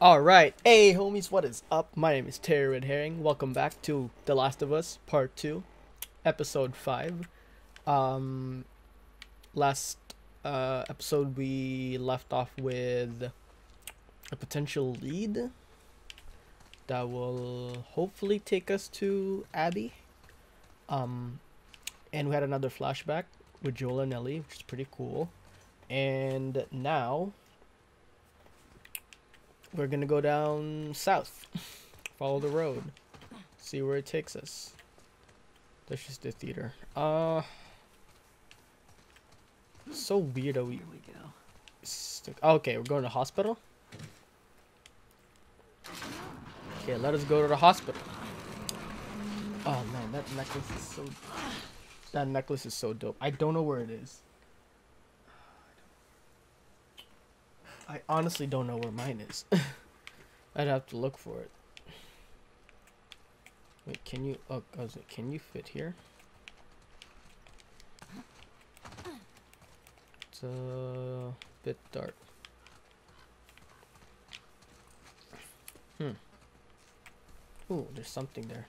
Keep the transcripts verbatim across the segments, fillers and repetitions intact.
Alright, hey homies, what is up? My name is Terry Red Herring. Welcome back to The Last of Us Part two, Episode five. Um, last uh, episode we left off with a potential lead that will hopefully take us to Abby. Um, and we had another flashback with Joel and Ellie, which is pretty cool. And now we're gonna go down south, follow the road, see where it takes us. That's just the theater. Uh, so weird. Are we? Here we go. Stick. Okay, we're going to hospital. Okay, let us go to the hospital. Oh man, that necklace is so. That necklace is so dope. I don't know where it is. I honestly don't know where mine is. I'd have to look for it. Wait, can you? Oh, can you fit here? It's a bit dark. Hmm. Ooh, there's something there.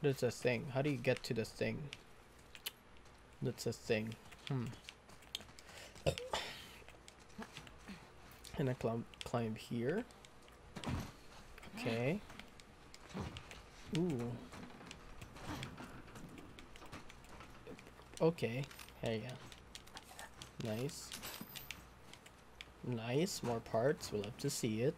There's a thing. How do you get to the thing? That's a thing. Hmm. And I climb, climb here. Okay. Ooh. Okay. There you go. Nice. Nice. More parts. We'll have to see it.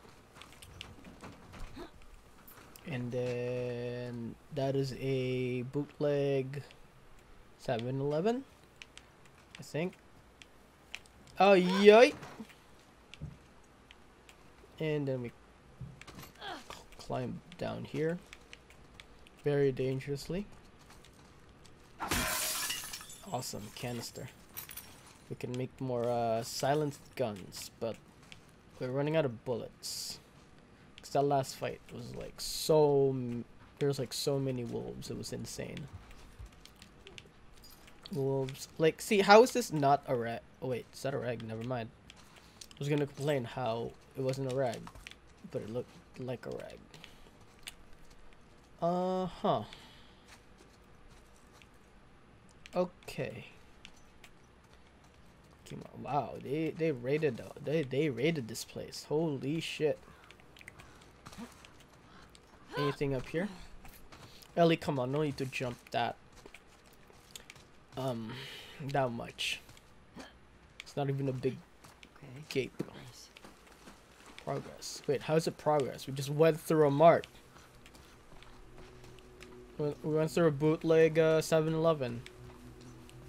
And then that is a bootleg seven eleven, I think. Oh, yoy! And then we climb down here very dangerously. Awesome canister. We can make more uh, silenced guns, but we're running out of bullets. Cause that last fight was like so. There was like so many wolves. It was insane. Wolves. Like, see, how is this not a rag? Oh wait, is that a rag? Never mind. I was gonna complain how it wasn't a rag, but it looked like a rag. Uh-huh. Okay. Wow, they they raided they they raided this place. Holy shit. Anything up here? Ellie, come on, no need to jump that. Um, that much. It's not even a big gate. Progress. Wait, how is it progress? We just went through a mart. We went through a bootleg uh, seven eleven.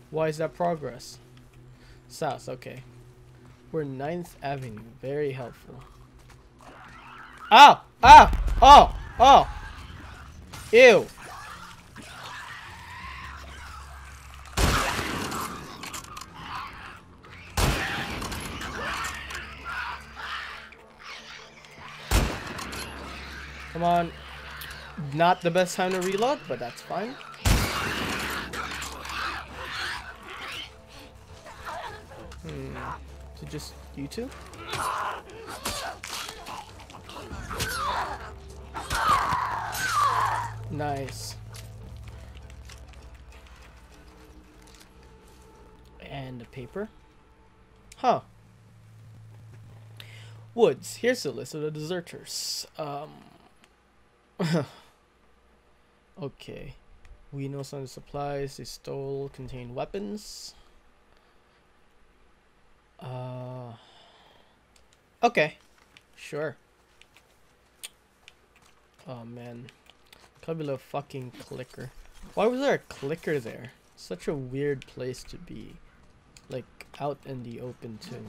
Why is that progress? South, okay. We're ninth Avenue. Very helpful. Ow! Ow! Oh! Oh! Ew! Come on. Not the best time to reload, but that's fine. Hmm. So just you two? Nice. And a paper. Huh. Woods. Here's a list of the deserters. Um... Okay, we know some of the supplies they stole contain weapons. Uh, okay, sure. Oh man, couple of fucking clicker. Why was there a clicker there? Such a weird place to be, like out in the open too.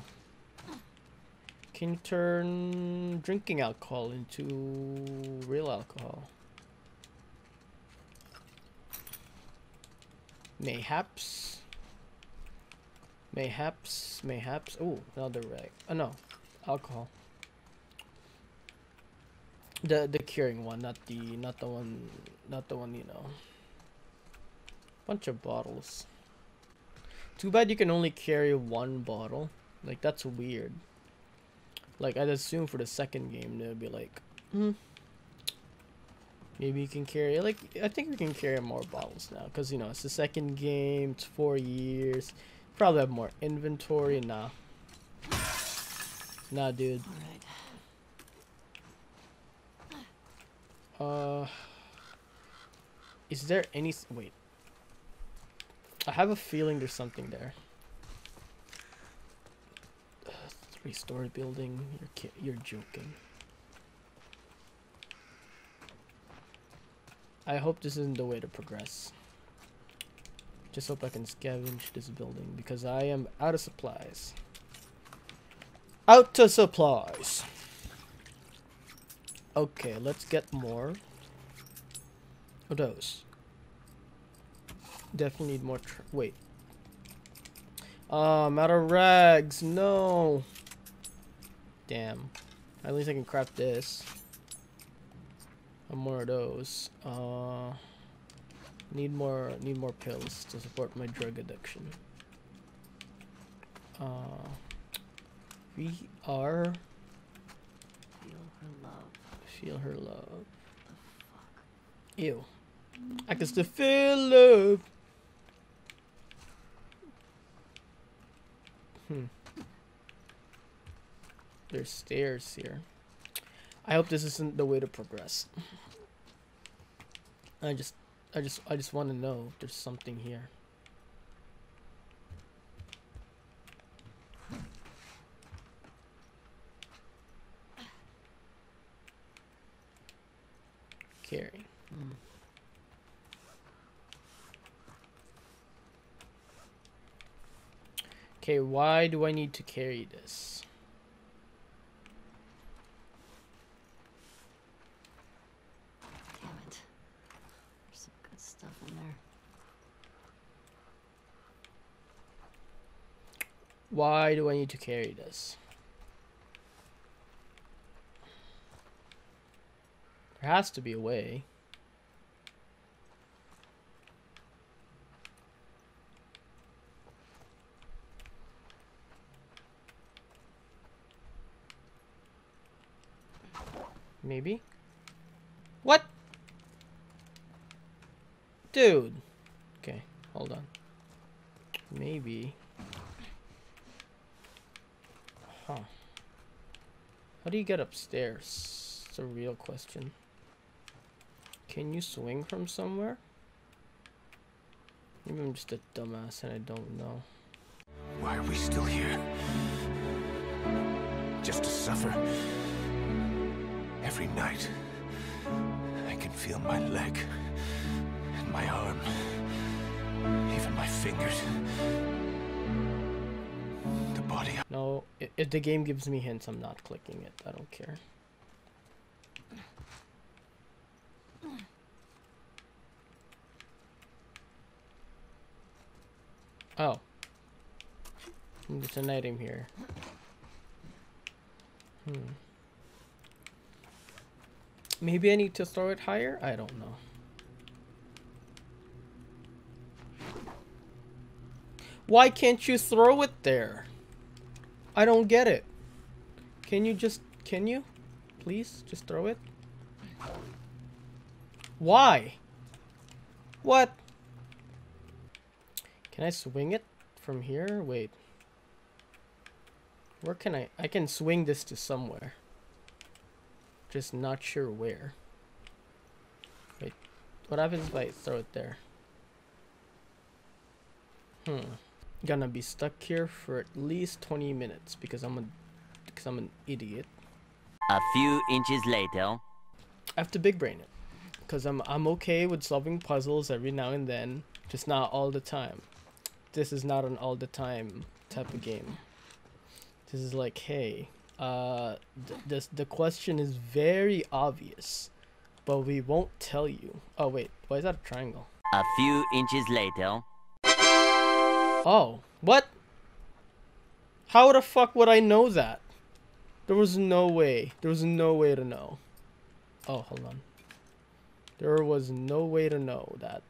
Can you turn drinking alcohol into real alcohol? Mayhaps. Mayhaps. Mayhaps. Oh, another rag. Oh no, alcohol. The the curing one, not the not the one, not the one you know. Bunch of bottles. Too bad you can only carry one bottle. Like that's weird. Like, I'd assume for the second game, they'll be like, hmm, maybe you can carry, like, I think we can carry more bottles now. Because, you know, it's the second game, it's four years. Probably have more inventory. Nah. Nah, dude. Uh, is there any, wait. I have a feeling there's something there. Uh, three-story building. You're ki you're joking. I hope this isn't the way to progress. Just hope I can scavenge this building because I am out of supplies. Out of supplies. Okay, let's get more of those. Definitely need more. Tr wait. Um, out of rags. No. Damn. At least I can craft this. And more of those. Uh, need more. Need more pills to support my drug addiction. Uh, we are. Feel her love. Feel her love. What the fuck? Ew. I can still feel love. Hmm. There's stairs here. I hope this isn't the way to progress. I just, I just, I just want to know if there's something here. Carry. Mm. Okay, why do I need to carry this? Damn it. There's some good stuff in there. Why do I need to carry this? There has to be a way. Maybe. What? Dude. Okay, hold on. Maybe. Huh. How do you get upstairs? It's a real question. Can you swing from somewhere? Maybe I'm just a dumbass and I don't know. Why are we still here? Just to suffer. Every night, I can feel my leg, and my arm, even my fingers. The body... No, if the game gives me hints, I'm not clicking it. I don't care. Oh. There's an item here. Hmm. Maybe I need to throw it higher? I don't know. Why can't you throw it there? I don't get it. Can you just... Can you? Please? Just throw it? Why? What? Can I swing it from here? Wait. Where can I... I can swing this to somewhere. Just not sure where. Wait, what happens if I throw it there? Hmm. Gonna be stuck here for at least twenty minutes because I'm a, because I'm an idiot. A few inches later. I have to big brain it, because I'm I'm okay with solving puzzles every now and then, just not all the time. This is not an all the time type of game. This is like, hey. Uh, th this, the question is very obvious, but we won't tell you. Oh, wait. Why is that a triangle? A few inches later. Oh, what? How the fuck would I know that? There was no way. There was no way to know. Oh, hold on. There was no way to know that.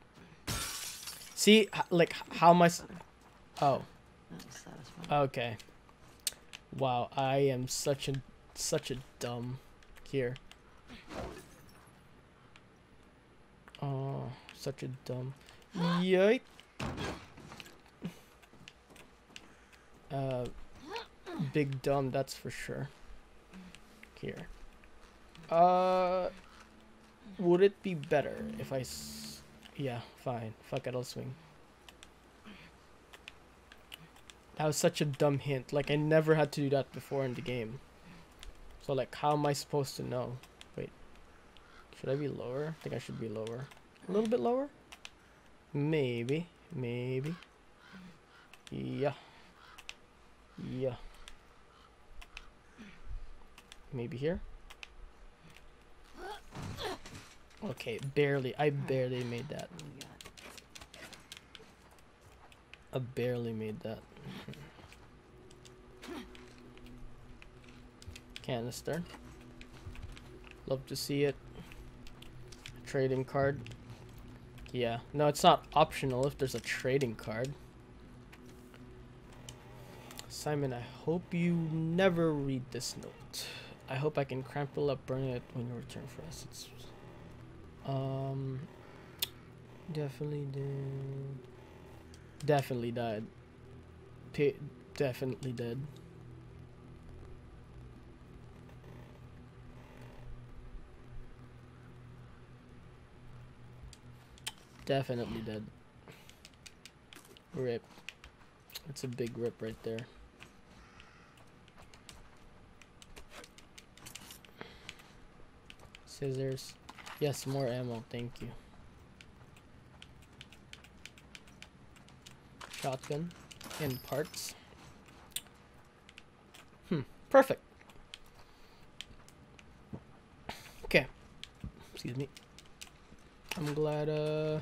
See, like, how am I... Oh. Okay. Wow, I am such an Such a dumb here. Oh, such a dumb. Yikes. Uh, big dumb, that's for sure. Here. Uh, would it be better if I s yeah, fine. Fuck it, I'll swing. That was such a dumb hint. Like, I never had to do that before in the game. So, like, how am I supposed to know? Wait. Should I be lower? I think I should be lower. A little bit lower? Maybe. Maybe. Yeah. Yeah. Maybe here? Okay, barely. I barely made that. I barely made that. Canister. Love to see it. Trading card. Yeah. No, it's not optional if there's a trading card. Simon, I hope you never read this note. I hope I can crumple up, burn it when you return for us. It's, um, definitely did. Definitely died. P definitely dead. Definitely dead. Rip. That's a big rip right there. Scissors. Yes, more ammo. Thank you. Shotgun and parts. Hmm, perfect. Okay. Excuse me. I'm glad uh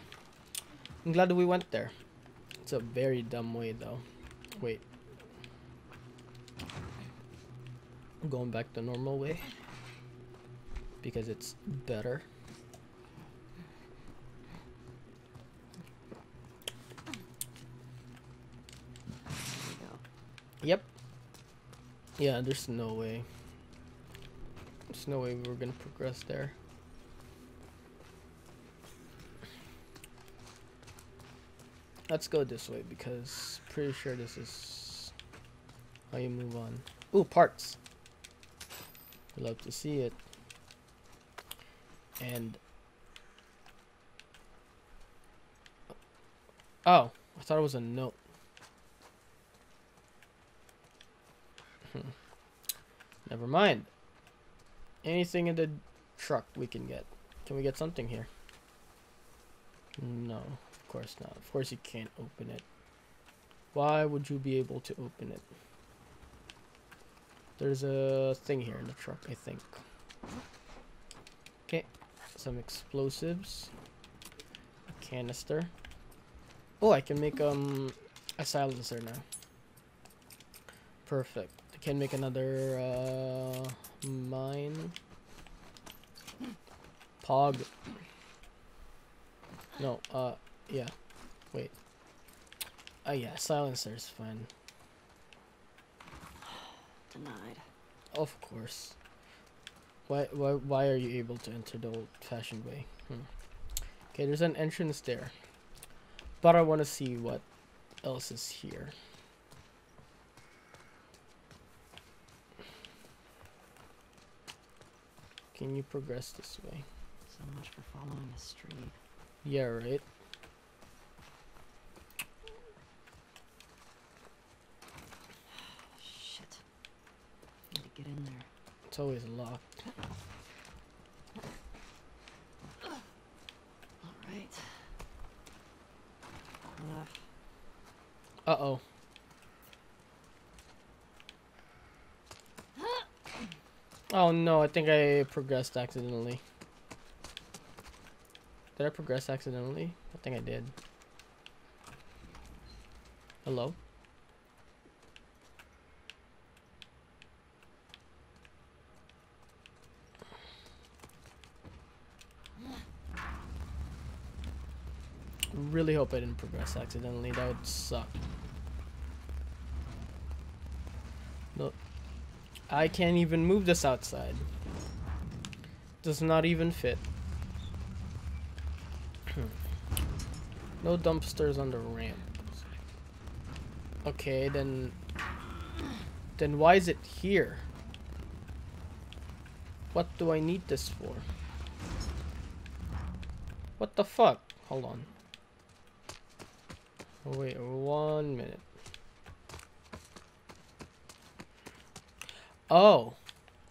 I'm glad that we went there. It's a very dumb way though. Wait. I'm going back the normal way because it's better. Yep. Yeah, there's no way. There's no way we were gonna progress there. Let's go this way because pretty sure this is how you move on. Ooh, parts. Love to see it. And oh, I thought it was a note. Never mind. Anything in the truck we can get. Can we get something here? No, of course not. Of course you can't open it. Why would you be able to open it? There's a thing here in the truck, I think. Okay. Some explosives. A canister. Oh, I can make um a silencer now. Perfect. Can make another uh, mine. Pog. No, uh, yeah. Wait. Oh, uh, yeah, silencer is fine. Denied. Of course. Why, why, why are you able to enter the old-fashioned way? Hmm. Okay, there's an entrance there. But I want to see what else is here. Can you progress this way? So much for following the street. Yeah, right. Shit. Need to get in there. It's always locked. All right. Enough. Uh oh. Oh no, I think I progressed accidentally. Did I progress accidentally? I think I did. Hello? Really hope I didn't progress accidentally. That would suck. No. I can't even move this outside. Does not even fit. No dumpsters on the ramp. Okay, then... Then why is it here? What do I need this for? What the fuck? Hold on. Wait one minute. Oh.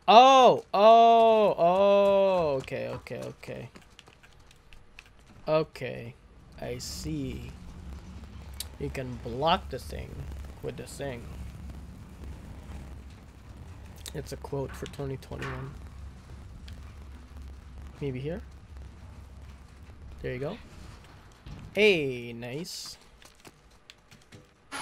Oh! Oh! Oh! Okay, okay, okay. Okay. I see. You can block the thing with the thing. It's a quote for twenty twenty-one. Maybe here? There you go. Hey, nice. Hmm.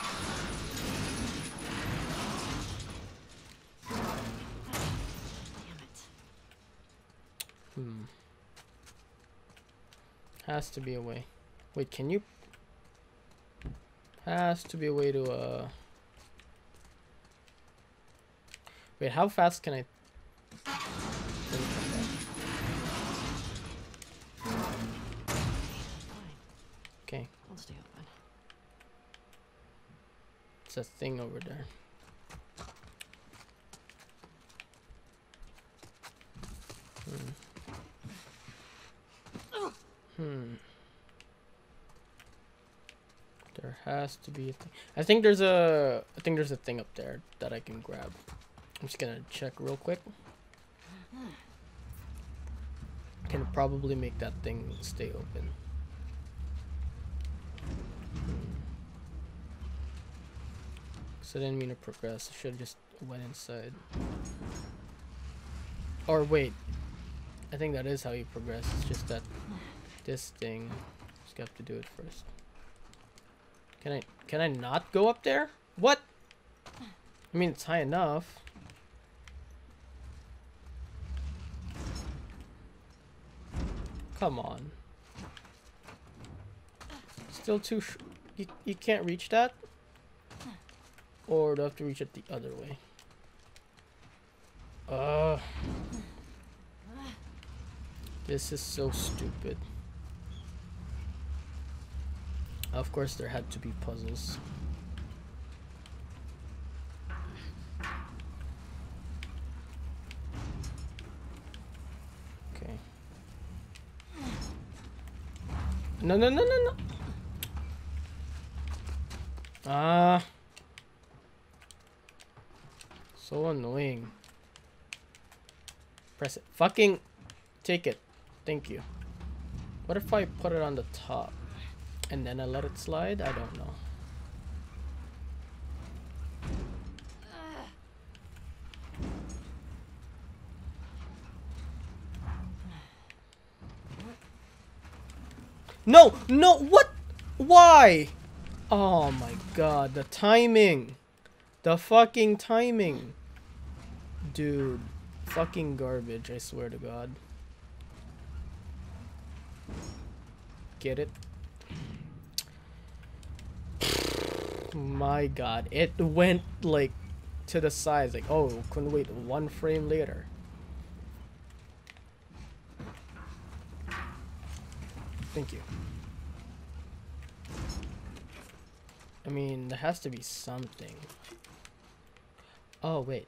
Has to be a way. Wait, can you? Has to be a way to, uh... Wait, how fast can I... Okay. It's a thing over there. Hmm. Hmm. There has to be a thing. I think there's a I think there's a thing up there that I can grab. I'm just gonna check real quick. Can probably make that thing stay open. So I didn't mean to progress. I should have just went inside. Or wait, I think that is how you progress. It's just that this thing, just have to do it first. Can I can I not go up there? What? I mean, it's high enough. Come on. Still too sh you, you can't reach that? Or do I have to reach it the other way? Uh, this is so stupid. Of course there had to be puzzles. No, no, no, no, no. Ah. Uh, so annoying. Press it. Fucking take it. Thank you. What if I put it on the top and then I let it slide? I don't know. No, no, what? Why? Oh my god, the timing. The fucking timing. Dude, fucking garbage, I swear to god. Get it? My god, it went like to the sides, like, oh, couldn't wait one frame later. Thank you. I mean, there has to be something. Oh, wait.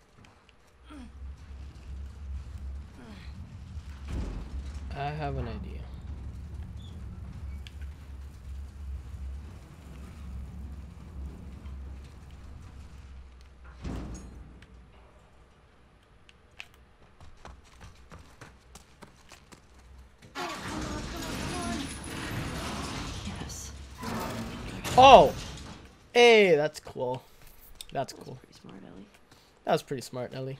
I have an idea. Oh, hey, that's cool. That's cool. That was pretty smart, Ellie. That was pretty smart, Ellie.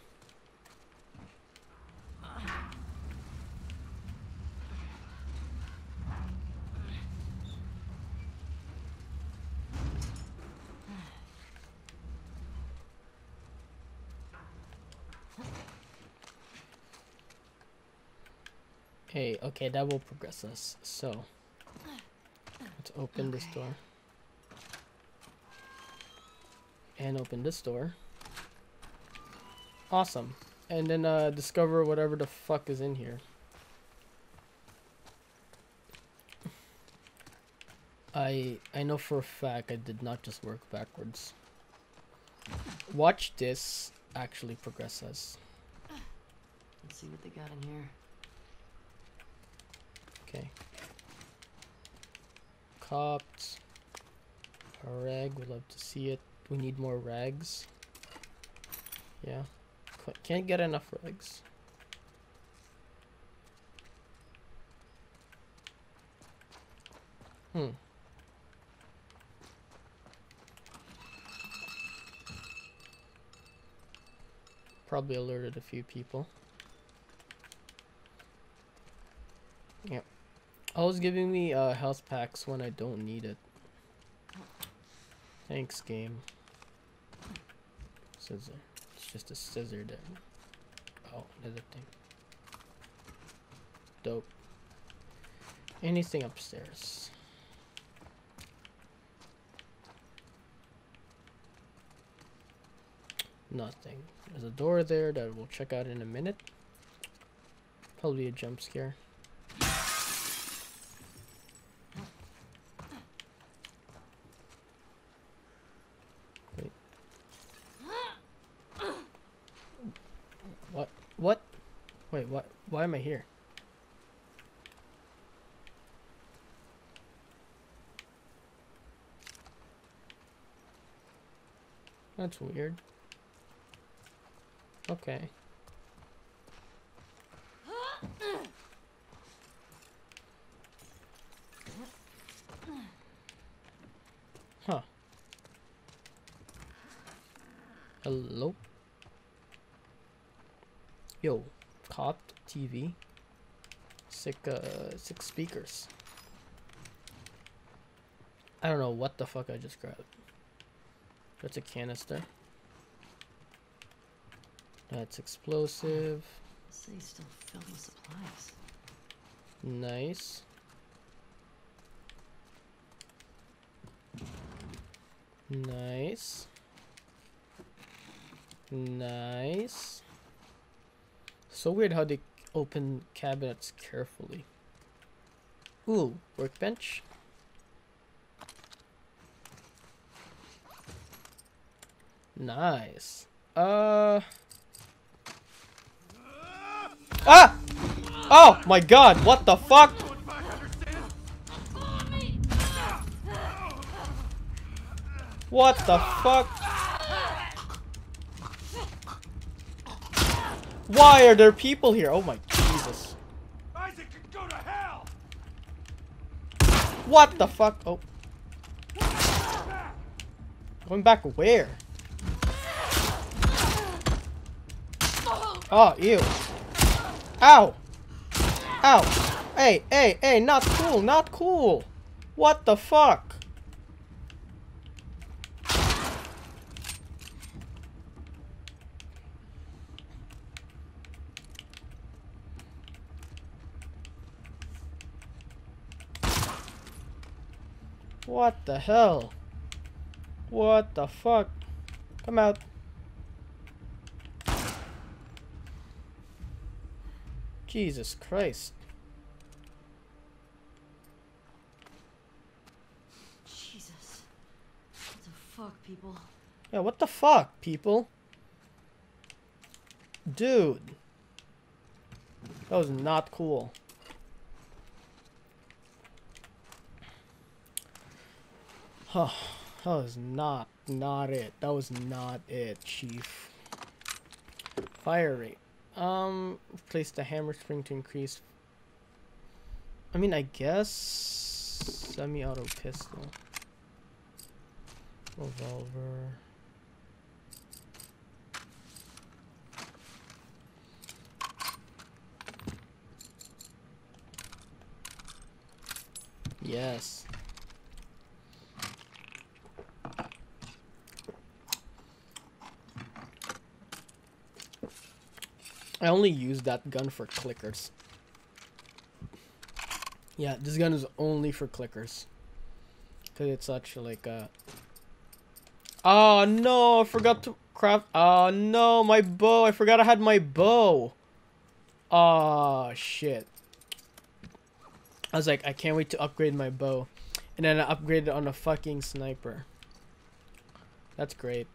Hey, okay, that will progress us. So, let's open okay. this door. And open this door. Awesome. And then uh, discover whatever the fuck is in here. I I know for a fact I did not just work backwards. Watch this actually progress us. Let's see what they got in here. Okay. Copped. A rag. We'd love to see it. We need more rags. Yeah. Can't get enough rags. Hmm. Probably alerted a few people. Yep. Always giving me uh, health packs when I don't need it. Thanks, game. Scissor. It's just a scissor there. Oh, another thing. Dope. Anything upstairs? Nothing. There's a door there that we'll check out in a minute. Probably a jump scare. Wait. What? What? Wait, what? Why am I here? That's weird. Okay. Huh. Hello? Yo, copped T V. Sick, uh, sick speakers. I don't know what the fuck I just grabbed. That's a canister. That's explosive. So you still filled with supplies. Nice. Nice. Nice. So weird how they open cabinets carefully. Ooh, workbench. Nice. Uh... Ah! Oh my god, what the fuck? What the fuck? Why are there people here? Oh my Jesus. Isaac could go to hell. What the fuck? Oh. Going back where? Oh, ew. Ow! Ow! Hey, hey, hey, not cool, not cool! What the fuck? What the hell? What the fuck? Come out. Jesus Christ. Jesus. What the fuck, people? Yeah, what the fuck, people? Dude. That was not cool. Oh, that was not, not it. That was not it, Chief. Fire rate. Um, place the hammer spring to increase. I mean, I guess semi-auto pistol, revolver. Yes. I only use that gun for clickers. Yeah, this gun is only for clickers. Cause it's actually like a... Oh no, I forgot to craft. Oh no, my bow. I forgot I had my bow. Oh shit. I was like, I can't wait to upgrade my bow. And then I upgraded on a fucking sniper. That's great.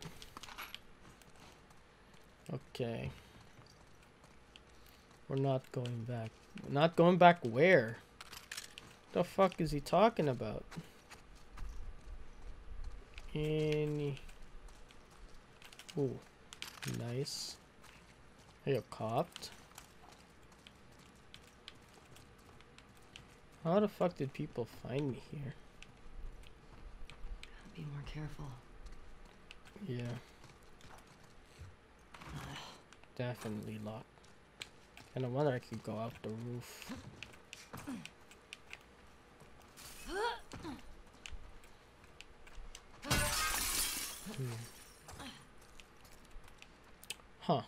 Okay. We're not going back. We're not going back where? What the fuck is he talking about? Any... Ooh. Nice. Are you copped? How the fuck did people find me here? Be more careful. Yeah. Definitely locked. And I wonder I could go off the roof. Hmm. Huh.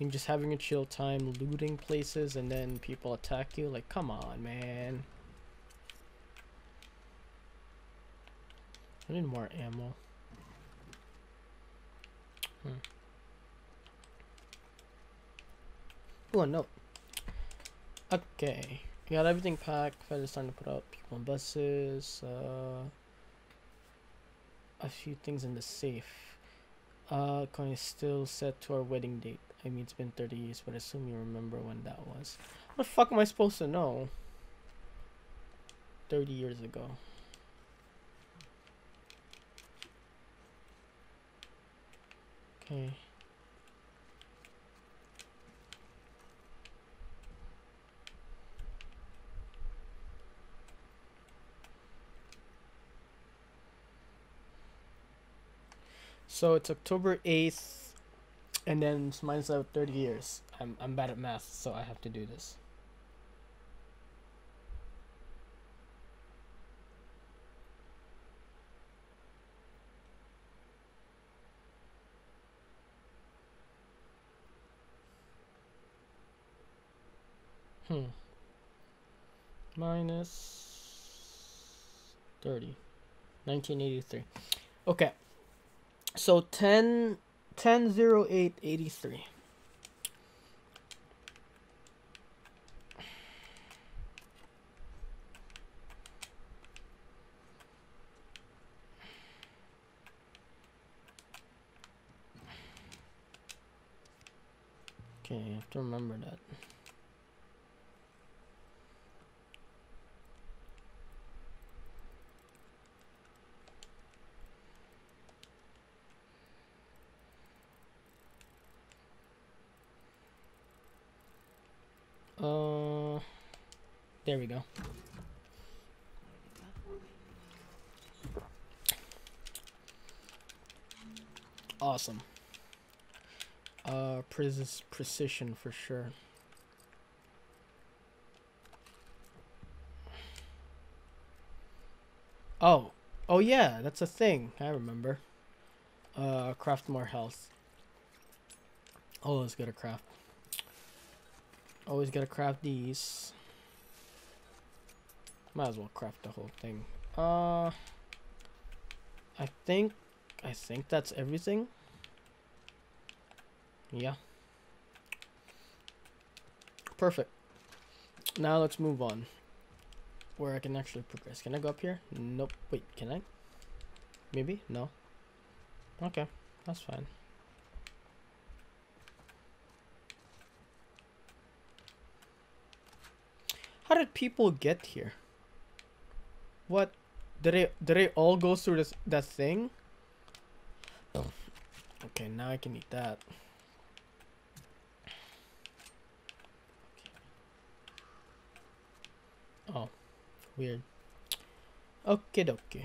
You're just having a chill time looting places and then people attack you? Like, come on, man. I need more ammo. Hmm. Oh, no. Okay. We got everything packed. Fed is starting to put out people on buses. Uh, a few things in the safe. Uh, coin is still set to our wedding date. I mean, it's been thirty years, but I assume you remember when that was. What the fuck am I supposed to know? thirty years ago. Okay. So it's October eighth, and then it's minus out thirty years. I'm I'm bad at math, so I have to do this. Hmm. Minus thirty. nineteen eighty-three. Okay. So ten, ten, oh eight, eighty-three. Okay, I have to remember that. Uh, there we go. Awesome. Uh, precision for sure. Oh, oh yeah, that's a thing. I remember. Uh, craft more health. Always gotta craft. Always gotta craft these. Might as well craft the whole thing. Uh, I think, I think that's everything. Yeah. Perfect. Now let's move on. Where I can actually progress. Can I go up here? Nope. Wait, can I? Maybe? No. Okay, that's fine. How did people get here? What? Did they, did they all go through this, that thing? Oh. Okay, now I can eat that. Okay. Oh, weird. Okie dokie.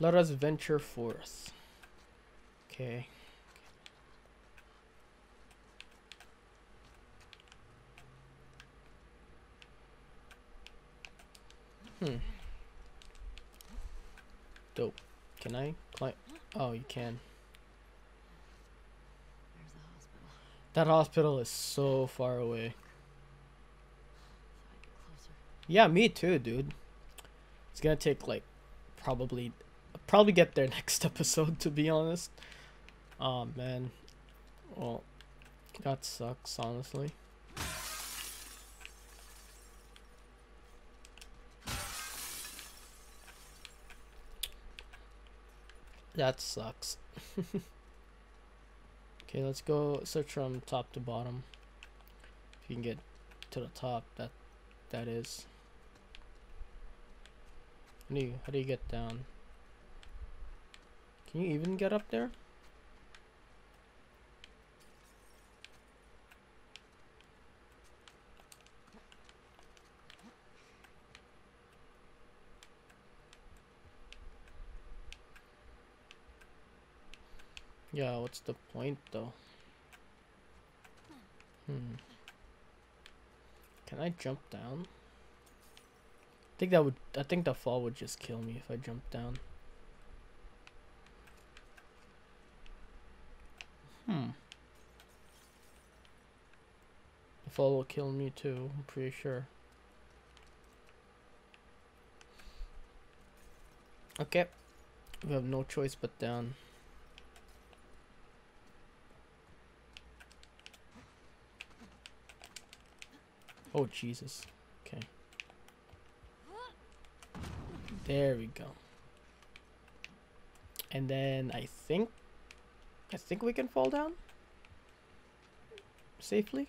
Let us venture forth. Okay. Hmm. Dope. Can I climb? Oh, you can. There's the hospital. That hospital is so far away. Yeah, me too, dude. It's gonna take like probably probably get there next episode, to be honest. Oh man, well, that sucks, honestly. That sucks. Okay, let's go search from top to bottom. If you can get to the top, that that is. How do you, how do you get down? Can you even get up there? Yeah, what's the point though? Hmm. Can I jump down? I think that would I think the fall would just kill me if I jumped down. Hmm. The fall will kill me too, I'm pretty sure. Okay. We have no choice but down. Oh, Jesus. Okay. There we go. And then I think... I think we can fall down? Safely?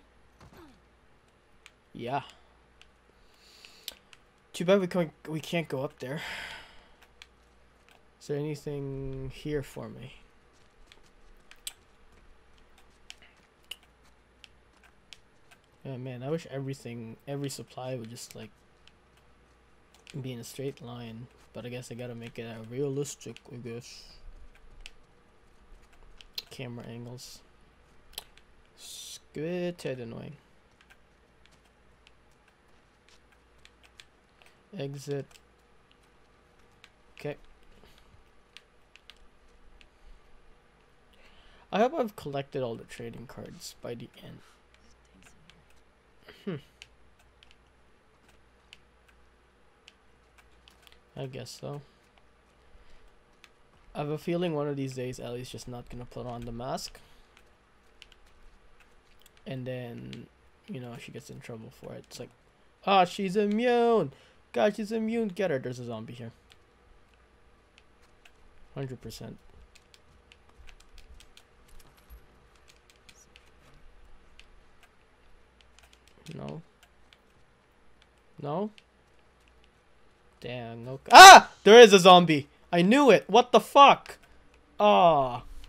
Yeah. Too bad we can't, we can't go up there. Is there anything here for me? Yeah, man, I wish everything, every supply would just, like, be in a straight line. But I guess I gotta make it uh, realistic, I guess. Camera angles. It's good, tad annoying. Exit. Okay. I hope I've collected all the trading cards by the end. Hmm. I guess so. I have a feeling one of these days Ellie's just not gonna put on the mask. And then, you know, she gets in trouble for it. It's like, ah, oh, she's immune! God, she's immune! Get her! There's a zombie here. one hundred percent. No. No? Damn, no. Ah! There is a zombie! I knew it! What the fuck? Ah. Oh.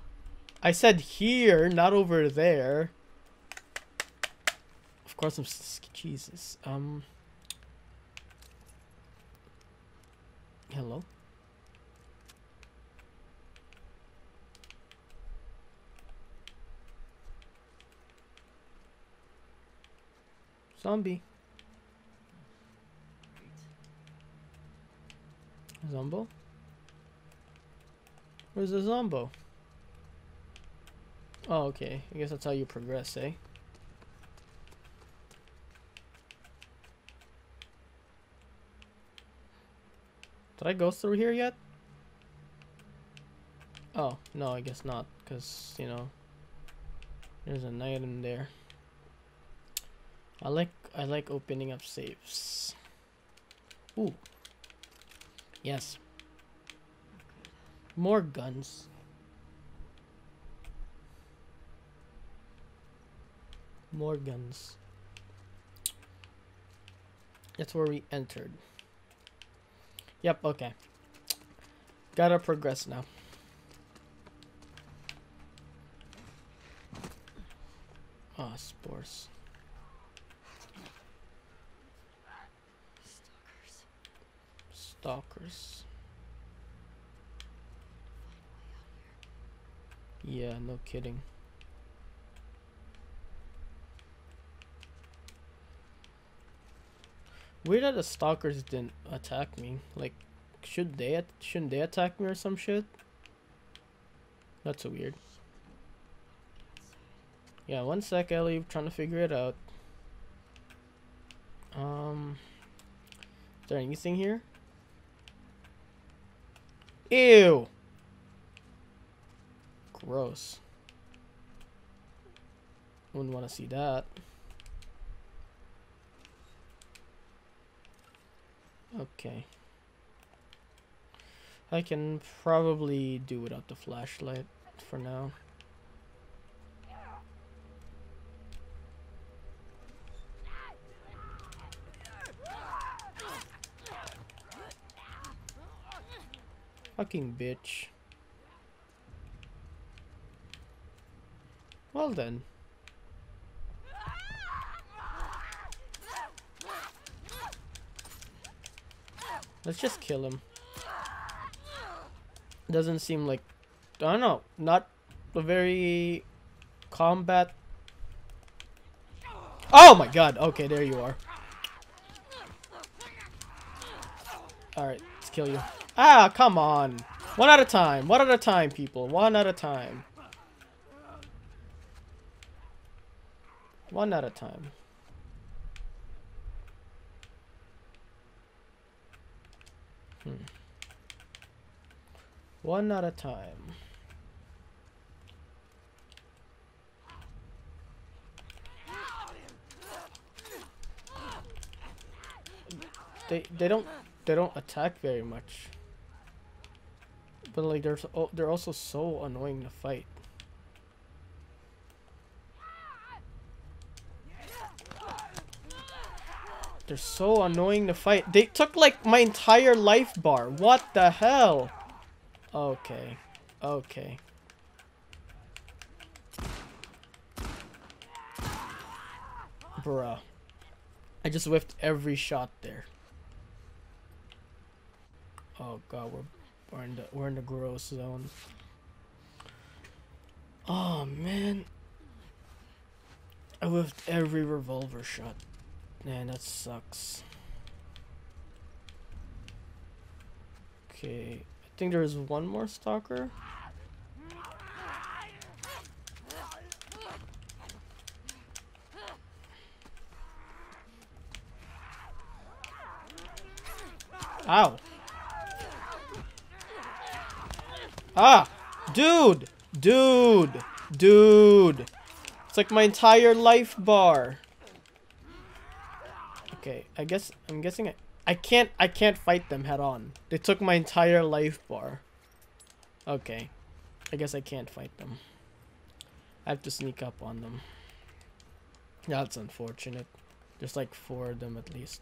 I said here, not over there. Of course I'm... Jesus. Um. Hello? Zombie. Zombo? Where's the Zombo? Oh, okay. I guess that's how you progress, eh? Did I go through here yet? Oh, no, I guess not. Because, you know, there's an item there. I like I like opening up saves. Ooh. Yes. More guns. More guns. That's where we entered. Yep, okay. Gotta progress now. Ah, spores. Stalkers. Yeah, no kidding. Weird that the stalkers didn't attack me. Like, should they? Shouldn't they attack me or some shit? That's so weird. Yeah, one sec, Ellie. I'm trying to figure it out. Um. there anything here? Ew. Gross. Wouldn't want to see that. Okay. I can probably do without the flashlight for now. Fucking bitch. Well then. Let's just kill him. Doesn't seem like, I don't know, not a very combat. Oh my god, okay, there you are. Alright, let's kill you. Ah, come on. One at a time, one at a time, people. One at a time. One at a time. Hmm. One at a time. They they don't they don't attack very much. But like they're oh, they're also so annoying to fight. They're so annoying to fight. They took like my entire life bar. What the hell? Okay. Okay. Bruh. I just whiffed every shot there. Oh god, we're we're in the we're in the gross zone. Oh man. I whiffed every revolver shot. Man, that sucks. Okay, I think there is one more stalker. Ow. Ah, dude, dude, dude. It's like my entire life bar. Okay, I guess I'm guessing I, I can't I can't fight them head on. They took my entire life bar. Okay, I guess I can't fight them. I have to sneak up on them. That's unfortunate. There's like four of them at least.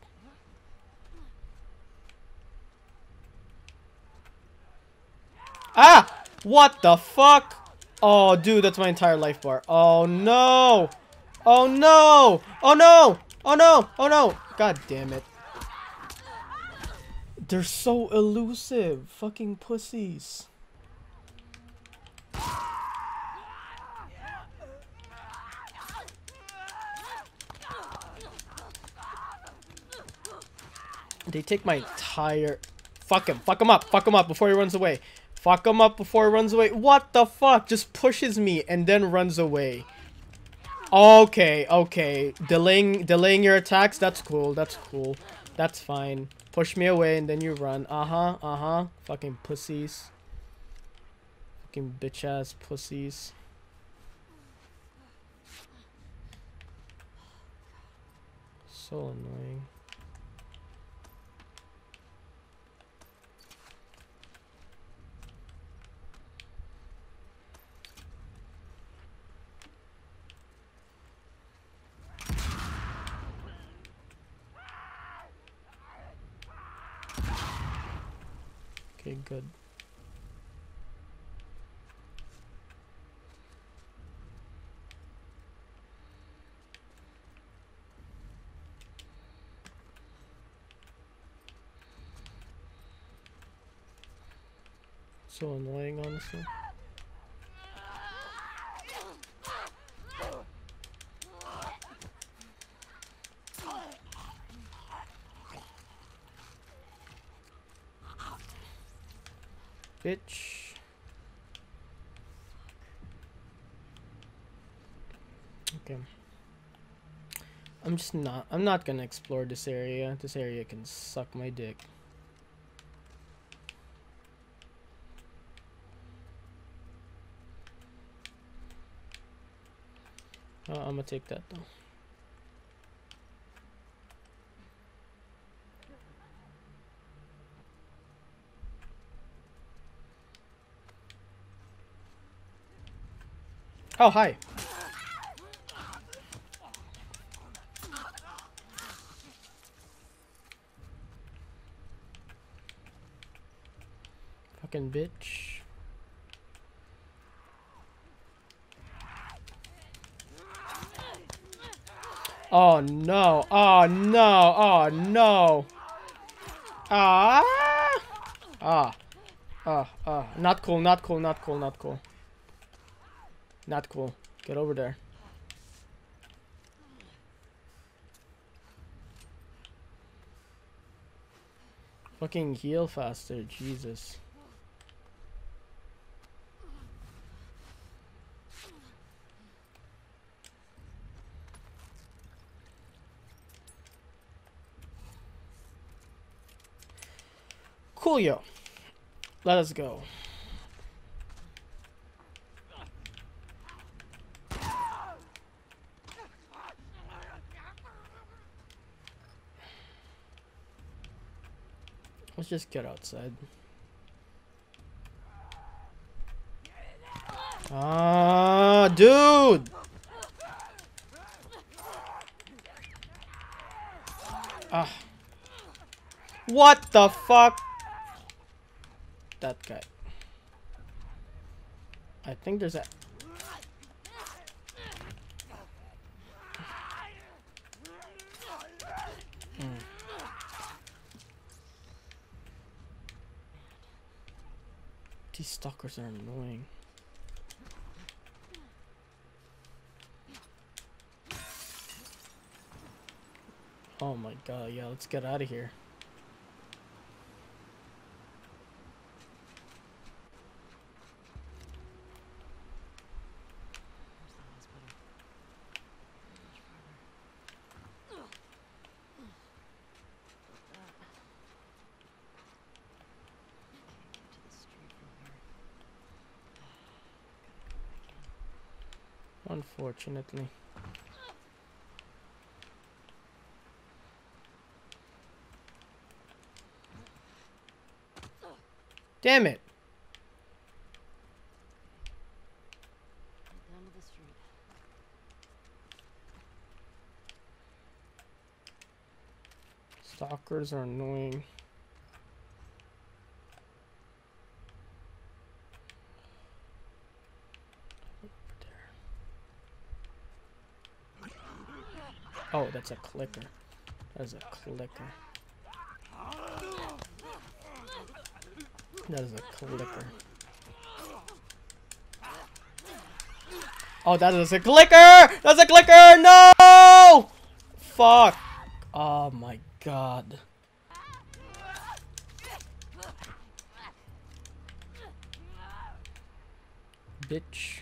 Ah! What the fuck? Oh, dude, that's my entire life bar. Oh no! Oh no! Oh no! Oh no! Oh no! God damn it. They're so elusive. Fucking pussies. They take my entire... Fuck him. Fuck him up. Fuck him up before he runs away. Fuck him up before he runs away. What the fuck? Just pushes me and then runs away. Okay, okay. Delaying delaying your attacks, that's cool, that's cool. That's fine. Push me away and then you run. Uh-huh, uh-huh. Fucking pussies. Fucking bitch-ass pussies. So annoying. Okay, good. So annoying, honestly. Bitch. Okay. I'm just not, I'm not gonna explore this area. This area can suck my dick. Uh, I'm gonna take that though. Oh, hi. Fucking bitch. Oh no, oh no, oh no. Ah, ah, ah, ah. Not cool, not cool, not cool, not cool. Not cool. Get over there. Fucking heal faster, Jesus. Coolio. Let us go. Let's just get outside. Ah, dude! Ah. What the fuck? That guy. I think there's a... These stalkers are annoying. Oh my god, yeah, let's get out of here. Unfortunately. Damn it. Down to the street. Stalkers are annoying. Oh, that's a clicker. That's a clicker. That is a clicker. Oh, that is a clicker! That's a clicker! No! Fuck. Oh my god. Bitch.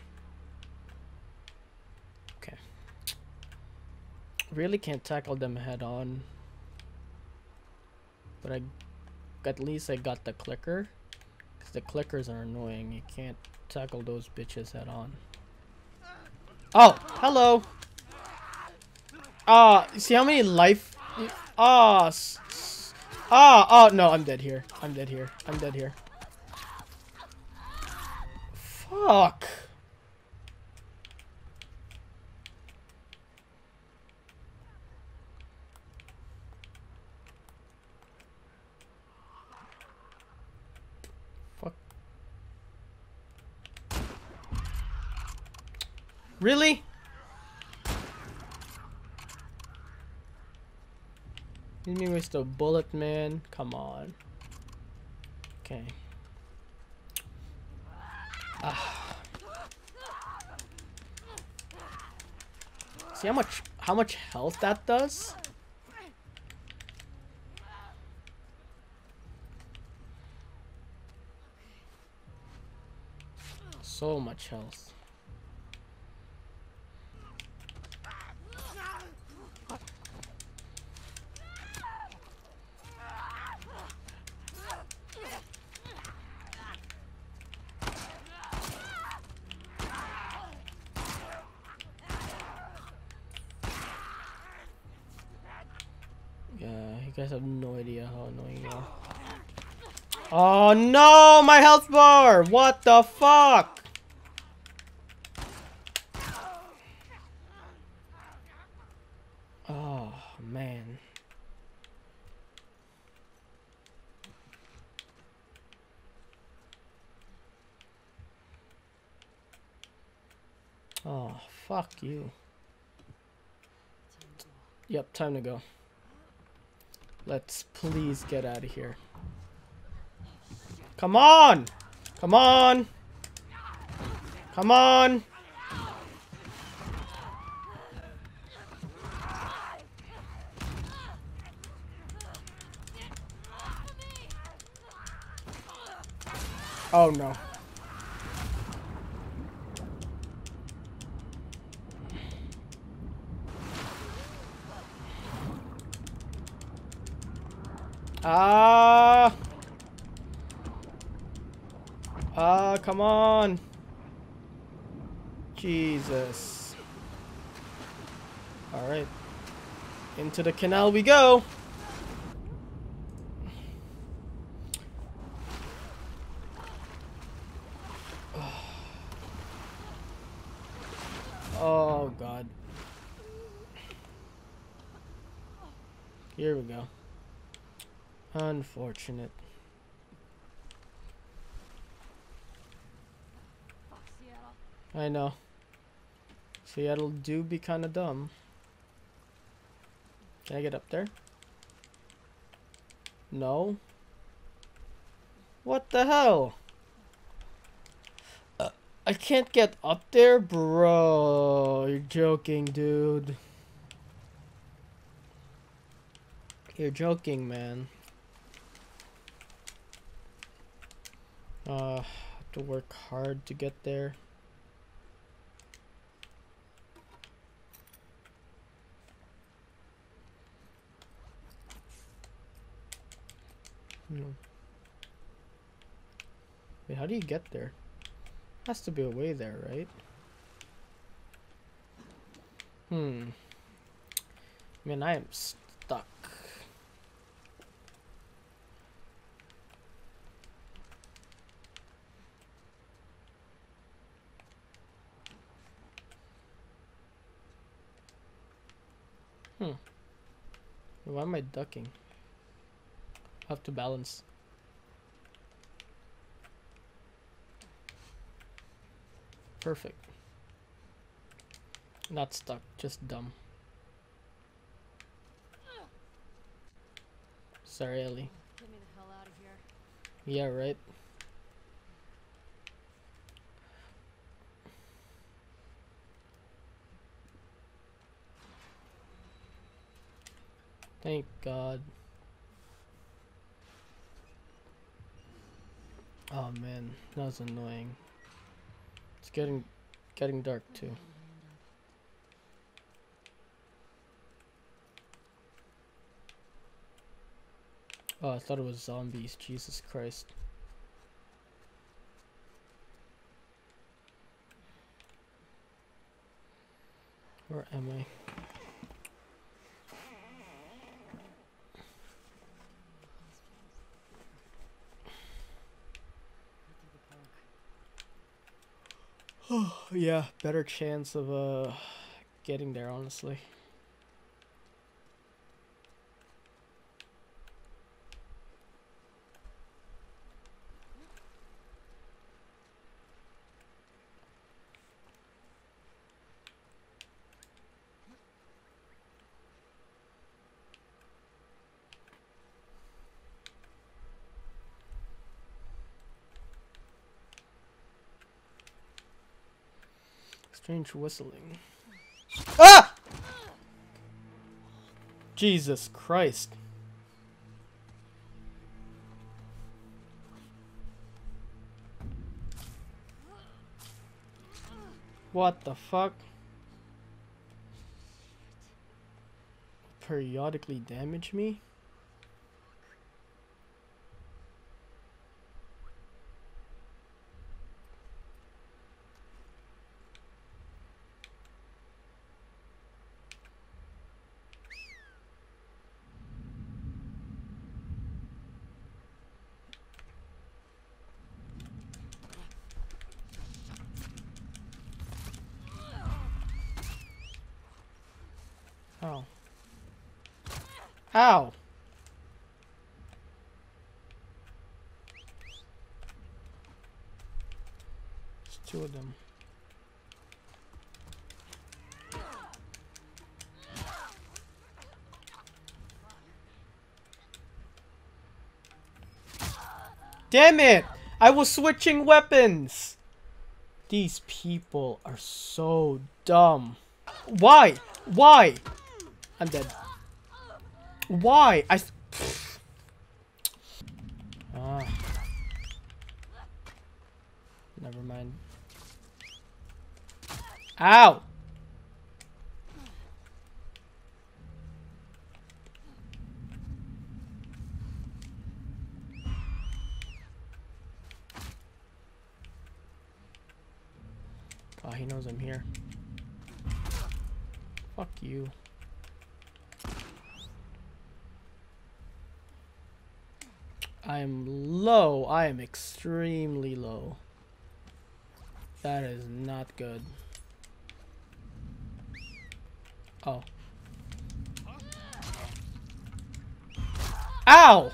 Really can't tackle them head on, but I at least I got the clicker, because the clickers are annoying. You can't tackle those bitches head on. Oh, hello. Ah, uh, see how many life ah uh, ah uh, oh no, I'm dead here. I'm dead here. I'm dead here. Fuck. Really? Let me waste a bullet, man. Come on. Okay. Ah. See how much how much health that does? So much health. guys have no idea how annoying you are. Oh no, my health bar! What the fuck? Oh man. Oh fuck you. Yep, time to go. Let's please get out of here. Come on! Come on! Come on! Oh no. Ah! Ah, come on. Jesus. All right. Into the canal we go. Oh God. Here we go. Unfortunate. I know. Seattle do be kind of dumb. Can I get up there? No. What the hell? Uh, I can't get up there, bro. You're joking, dude. You're joking, man. Uh, have to work hard to get there. Hmm. Wait, how do you get there? Has to be a way there, right? Hmm. Man, I am stuck. Hmm. Why am I ducking? I have to balance. Perfect. Not stuck, just dumb. Sorry, Ellie. Get me the hell out of here. Yeah, right. Thank God. Oh man, that was annoying. It's getting getting dark too. Oh, I thought it was zombies. Jesus Christ. Where am I? Oh, yeah, better chance of uh, getting there, honestly. Strange whistling. Ah! Jesus Christ. What the fuck? Periodically damage me? How? There's two of them. Damn it! I was switching weapons! These people are so dumb. Why? Why? I'm dead. Why? I... Ah. Never mind. Ow! Oh, he knows I'm here. Fuck you. I am low. I am extremely low. That is not good. Oh. Ow!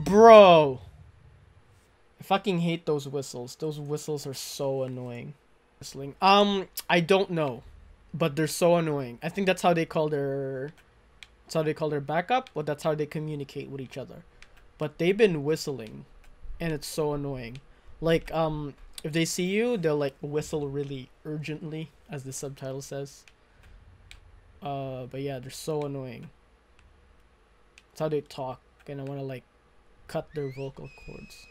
Bro! I fucking hate those whistles. Those whistles are so annoying. Whistling. Um, I don't know, but they're so annoying. I think that's how they call their, that's how they call their backup, but that's how they communicate with each other. But they've been whistling, and it's so annoying. Like, um, if they see you, they'll like whistle really urgently, as the subtitle says. Uh, but yeah, they're so annoying. That's how they talk, and I want to like cut their vocal cords.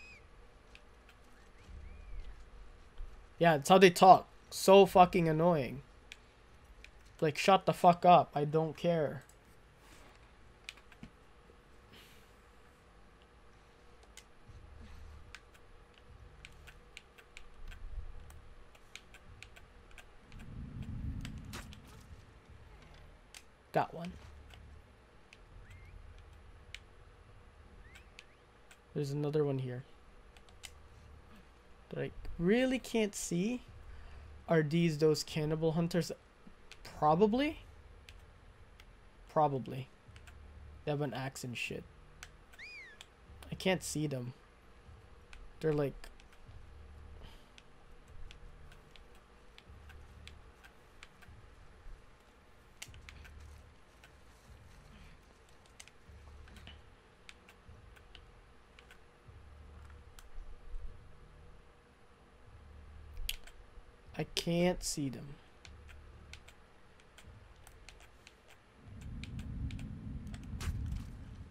Yeah, that's how they talk. So fucking annoying. Like, shut the fuck up. I don't care. Got one. There's another one here. Like, really can't see. Are these those cannibal hunters? Probably. Probably. They have an axe and shit. I can't see them. They're like... I can't see them.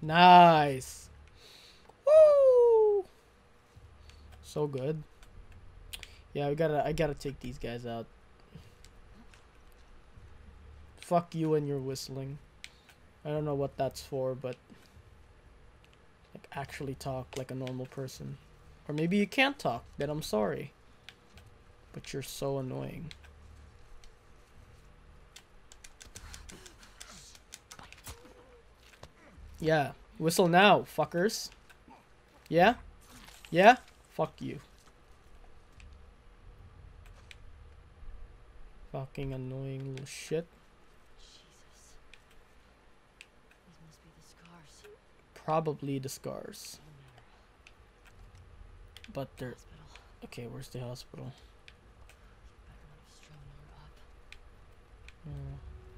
Nice. Woo! So good. Yeah, we gotta. I gotta take these guys out. Fuck you and your whistling. I don't know what that's for, but like actually talk like a normal person, or maybe you can't talk. Then I'm sorry. But you're so annoying. Yeah. Whistle now, fuckers. Yeah? Yeah? Fuck you. Fucking annoying little shit. Jesus. These must be the scars. Probably the scars. But they're... Okay, where's the hospital?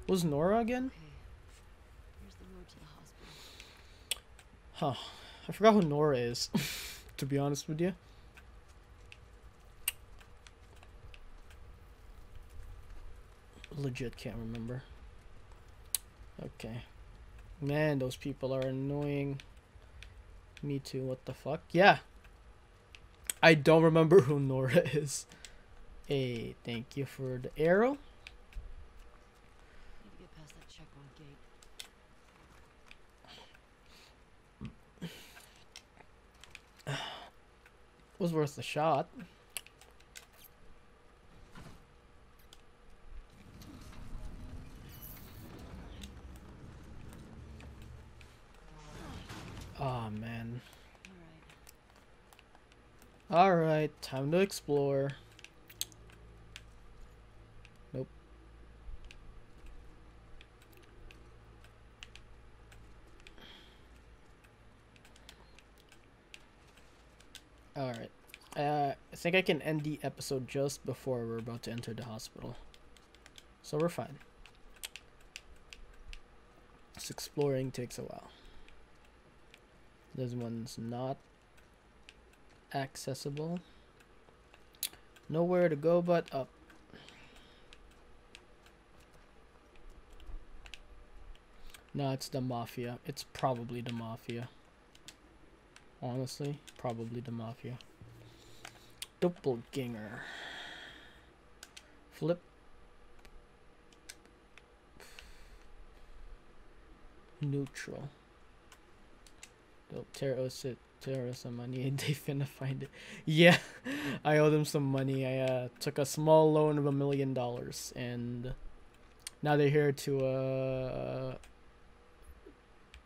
Was Nora again? Huh. I forgot who Nora is, to be honest with you. Legit can't remember. Okay. Man, those people are annoying. Me too, what the fuck? Yeah. I don't remember who Nora is. Hey, thank you for the arrow. Was worth the shot. Oh man. All right, time to explore. Nope. Alright. Uh, I think I can end the episode just before we're about to enter the hospital. So we're fine. This exploring takes a while. This one's not accessible. Nowhere to go but up. No, it's the mafia. It's probably the mafia. Honestly, probably the mafia. Doppelganger. Flip. Neutral. They'll tear us it. Tear us some money and they finna find it. Yeah, I owe them some money. I uh, took a small loan of a million dollars and now they're here to uh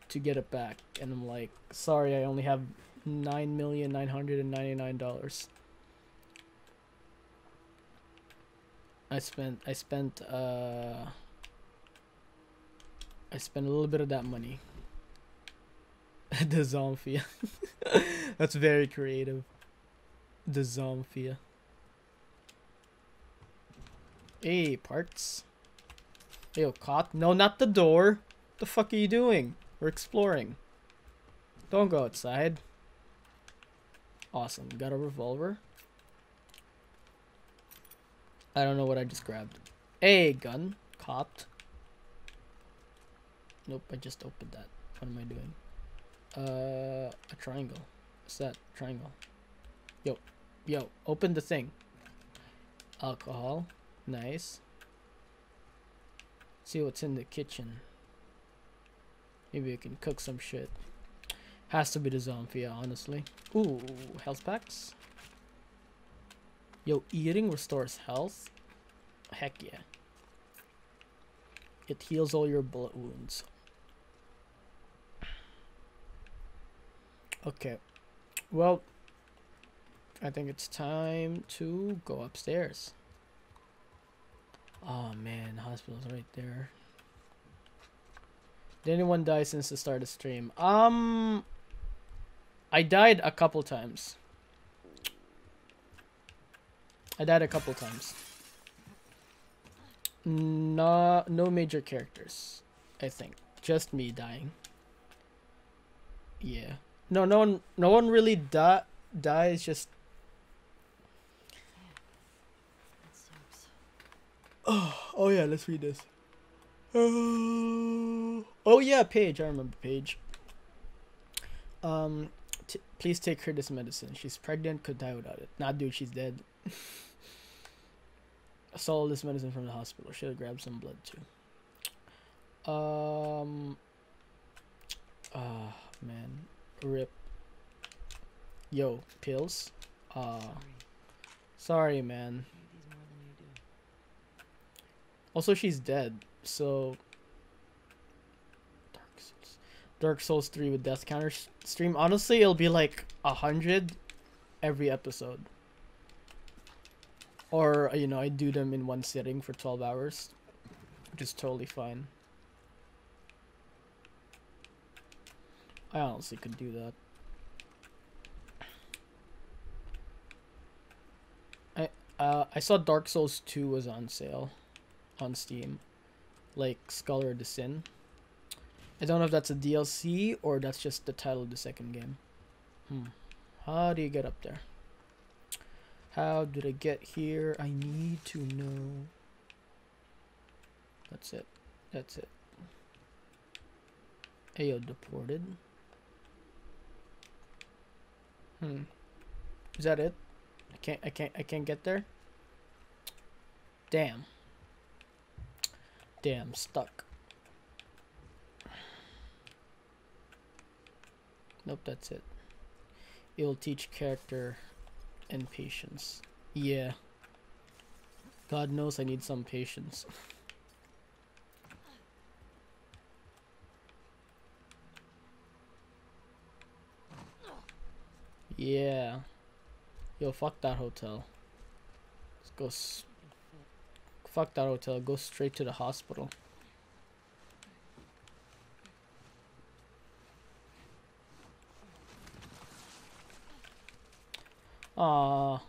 to get it back. And I'm like, sorry, I only have nine million nine hundred and ninety nine dollars. I spent I spent uh I spent a little bit of that money. The Zomphia. That's very creative. The Zomphia. Hey, parts. Yo, cop. No, not the door. What the fuck are you doing? We're exploring. Don't go outside. Awesome. Got a revolver. I don't know what I just grabbed. Hey, gun. Copped. Nope, I just opened that. What am I doing? Uh, a triangle. What's that? Triangle. Yo. Yo. Open the thing. Alcohol. Nice. See what's in the kitchen. Maybe I can cook some shit. Has to be the Zomphia, honestly. Ooh. Health packs. Yo. Eating restores health. Heck yeah. It heals all your bullet wounds. Okay, well, I think it's time to go upstairs. Oh man, the hospital's right there. Did anyone die since the start of stream? Um, I died a couple times. I died a couple times. No, no major characters, I think. Just me dying. Yeah. No, no one, no one really di dies. Just oh, oh yeah. Let's read this. Oh, oh yeah, Paige. I remember Paige. Um, t please take her this medicine. She's pregnant. Could die without it. Nah, dude, she's dead. I stole this medicine from the hospital. Should have grabbed some blood too. Um. Ah, oh, man. Rip. Yo, pills. Uh, sorry. sorry, man. Also, she's dead. So, Dark Souls, Dark Souls three with death counter stream. Honestly, it'll be like a hundred every episode. Or you know, I do them in one sitting for twelve hours, which is totally fine. I honestly could do that. I uh, I saw Dark Souls two was on sale on Steam, like Scholar of the Sin. I don't know if that's a D L C or that's just the title of the second game. Hmm. How do you get up there? How did I get here? I need to know. That's it. That's it. Ayo, deported. Hmm. Is that it? I can't I can't I can't get there. Damn. Damn, stuck. Nope, that's it. It'll teach character and patience. Yeah. God knows I need some patience. Yeah. Yo, fuck that hotel. Let's go. S fuck that hotel. Go straight to the hospital. Aw.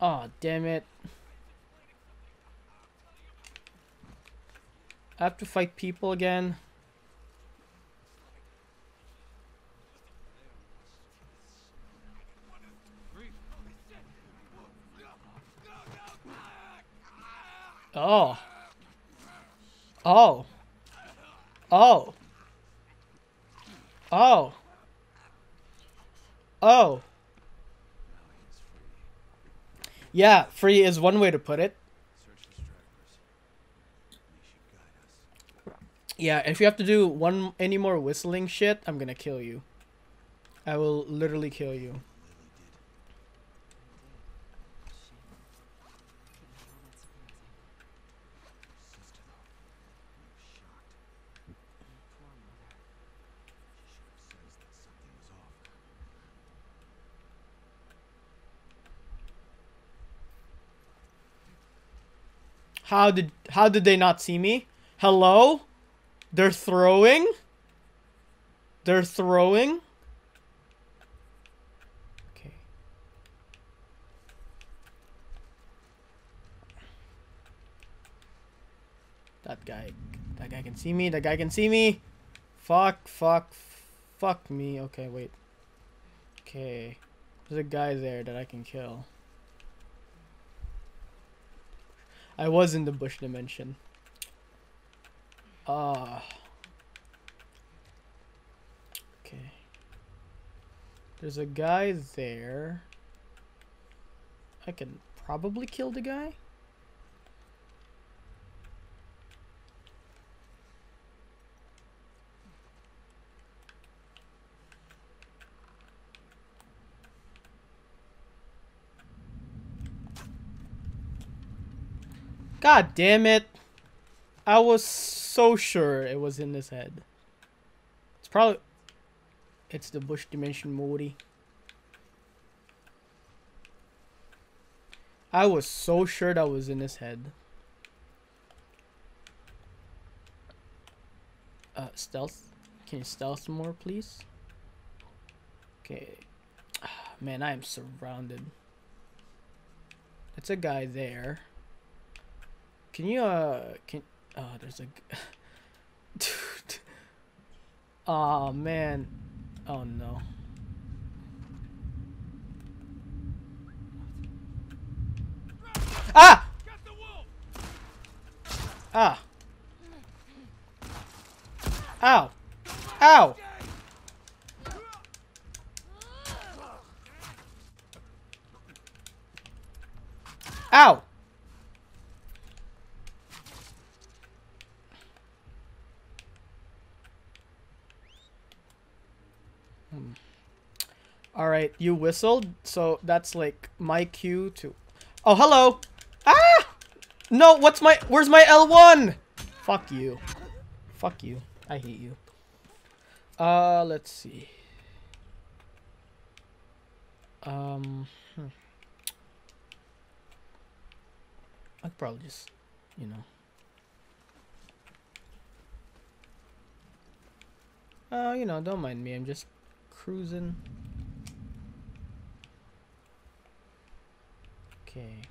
Aw, damn it. I have to fight people again. Oh. Oh. Oh. Oh. Oh. Yeah, free is one way to put it. Yeah, if you have to do one any more whistling shit, I'm gonna kill you. I will literally kill you. How did how did they not see me? Hello? They're throwing? They're throwing? Okay. That guy that guy can see me. That guy can see me. Fuck, fuck, fuck me. Okay, wait. Okay. There's a guy there that I can kill. I was in the bush dimension. Ah. Okay. There's a guy there. I can probably kill the guy. God damn it. I was so sure it was in his head. It's probably... It's the bush dimension, Moody. I was so sure that was in his head. Uh, stealth. Can you stealth more, please? Okay. Ah, man, I am surrounded. It's a guy there. Can you, uh, can, oh, there's a, dude, oh, man, oh, no. Ah! Ah. Ow. Ow. Ow. Alright, you whistled, so that's like my cue to... Oh, hello! Ah! No, what's my... Where's my L one? Fuck you. Fuck you. I hate you. Uh, let's see. Um... Hmm. I could probably just, you know... Uh, you know, don't mind me, I'm just cruising... Okay,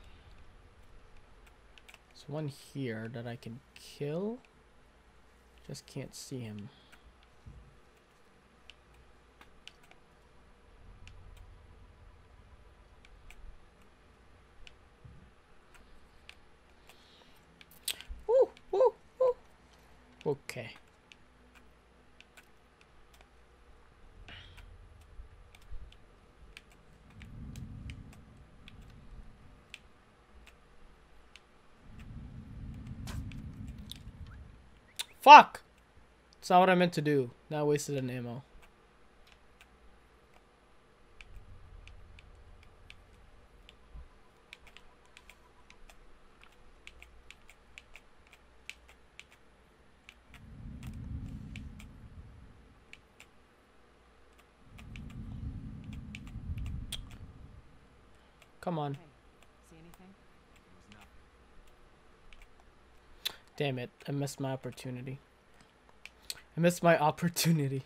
there's one here that I can kill, just can't see him. Ooh, ooh, ooh. Okay. Fuck! It's not what I meant to do. Now I wasted an ammo. Come on. Damn it, I missed my opportunity. I missed my opportunity.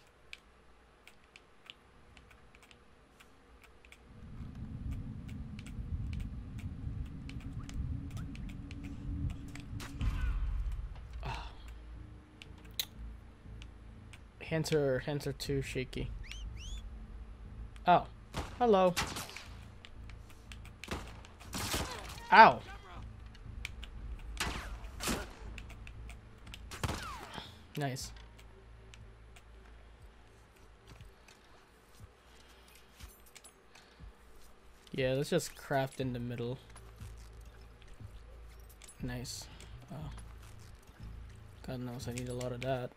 Hands are, hands are too shaky. Oh. Hello. Ow. Nice. Yeah, let's just craft in the middle. Nice. Oh. God knows I need a lot of that.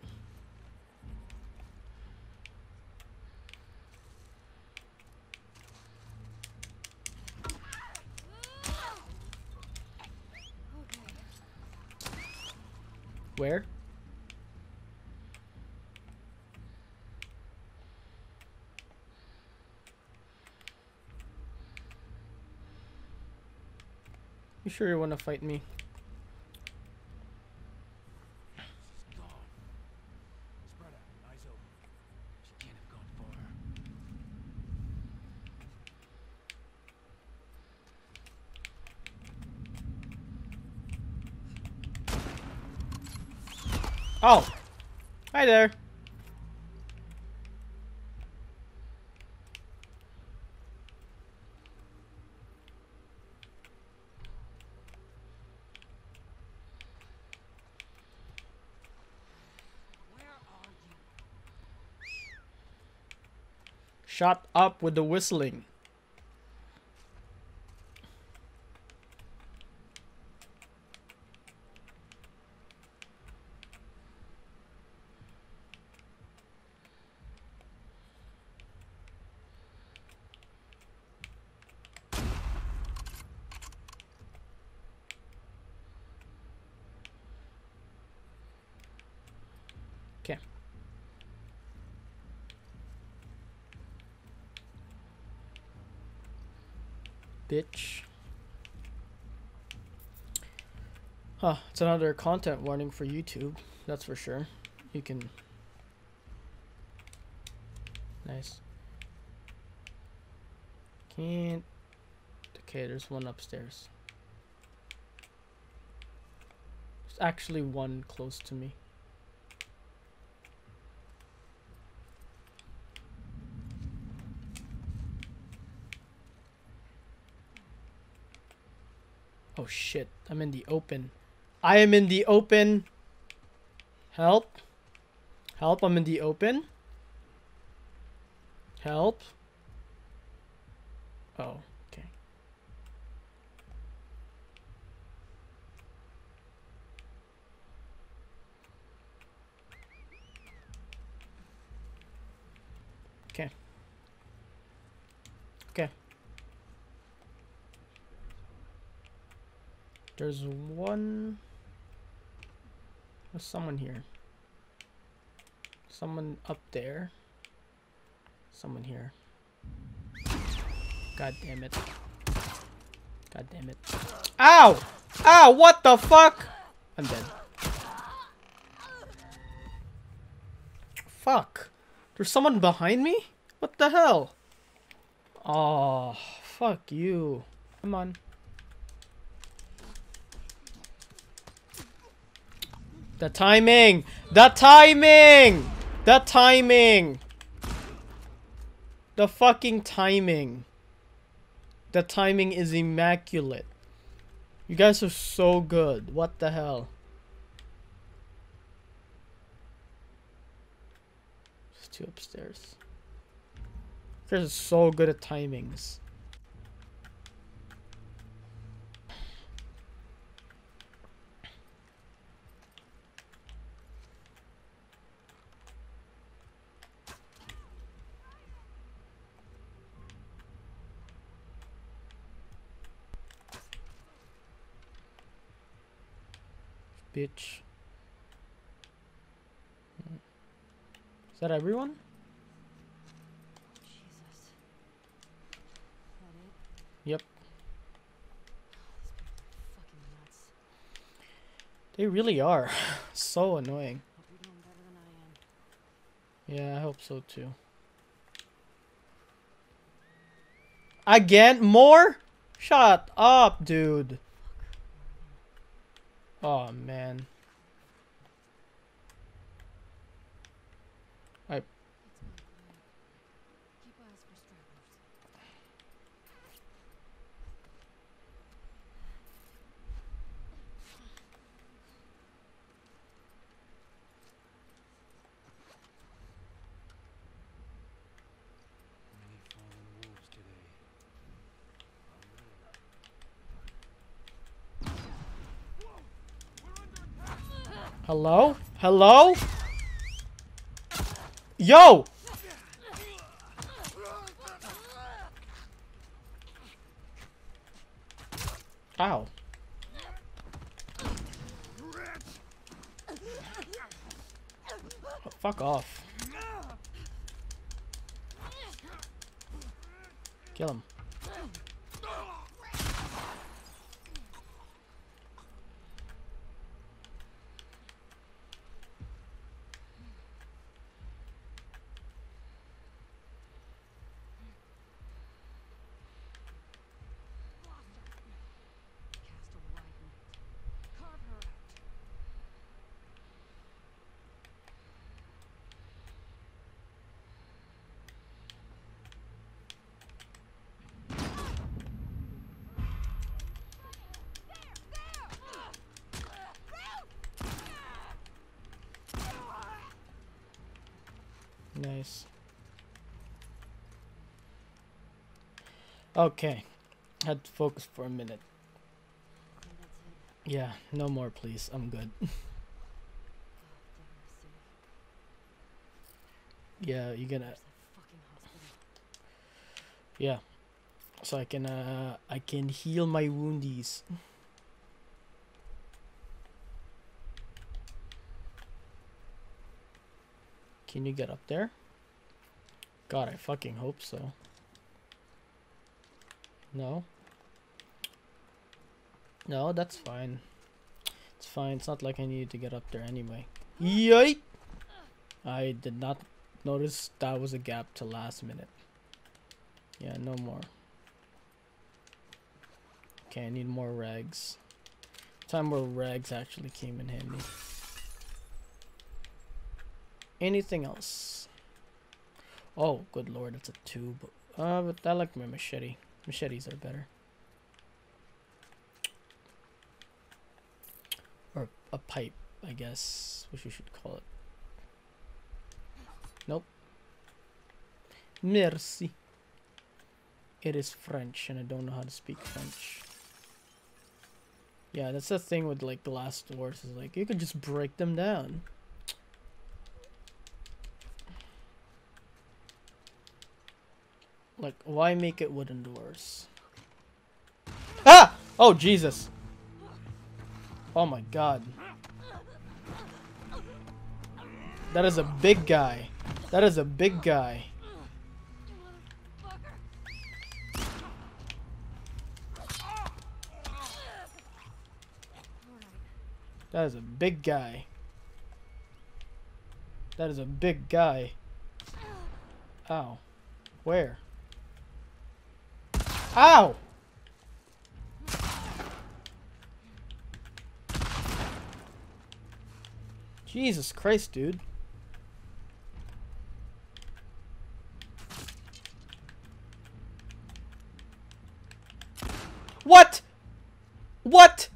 Where? You sure you want to fight me? Oh, hi there. Where are you? Shut up with the whistling. Bitch. Huh, it's another content warning for YouTube, that's for sure. You can... Nice. Can't... Okay, there's one upstairs. There's actually one close to me. Oh shit, I'm in the open. I am in the open. Help. Help, I'm in the open. Help. Oh, okay. Okay. Okay. There's one... There's someone here. Someone up there. Someone here. God damn it. God damn it. Ow! Ow! What the fuck? I'm dead. Fuck. There's someone behind me? What the hell? Oh, fuck you. Come on. The timing! The timing! The timing! The fucking timing. The timing is immaculate. You guys are so good. What the hell? There's two upstairs. You guys are so good at timings. Bitch. Is that everyone? Jesus. Yep. They really are so annoying. Hope you're doing better than I am. Yeah, I hope so too. Again, more? Shut up, dude. Oh man. Hello? Hello? Yo! Ow. Oh, fuck off. Kill him. Nice. Okay. Had to focus for a minute. Yeah, no more please. I'm good. Yeah, you're gonna... Yeah. So I can, uh... I can heal my woundies. Can you get up there? God, I fucking hope so. No? No, that's fine. It's fine. It's not like I needed to get up there anyway. Yikes! I did not notice that was a gap to last minute. Yeah, no more. Okay, I need more rags. Time where rags actually came in handy. Anything else? Oh, good lord, it's a tube. Uh, but I like my machete. Machetes are better. Or a pipe, I guess, which we should call it. Nope. Merci. It is French, and I don't know how to speak French. Yeah, that's the thing with, like, glass doors, is, like, you can just break them down. Like, why make it wooden doors? Ah! Oh, Jesus. Oh, my God. That is a big guy. That is a big guy. That is a big guy. That is a big guy. Ow. Where? Ow! Jesus Christ, dude. What? What?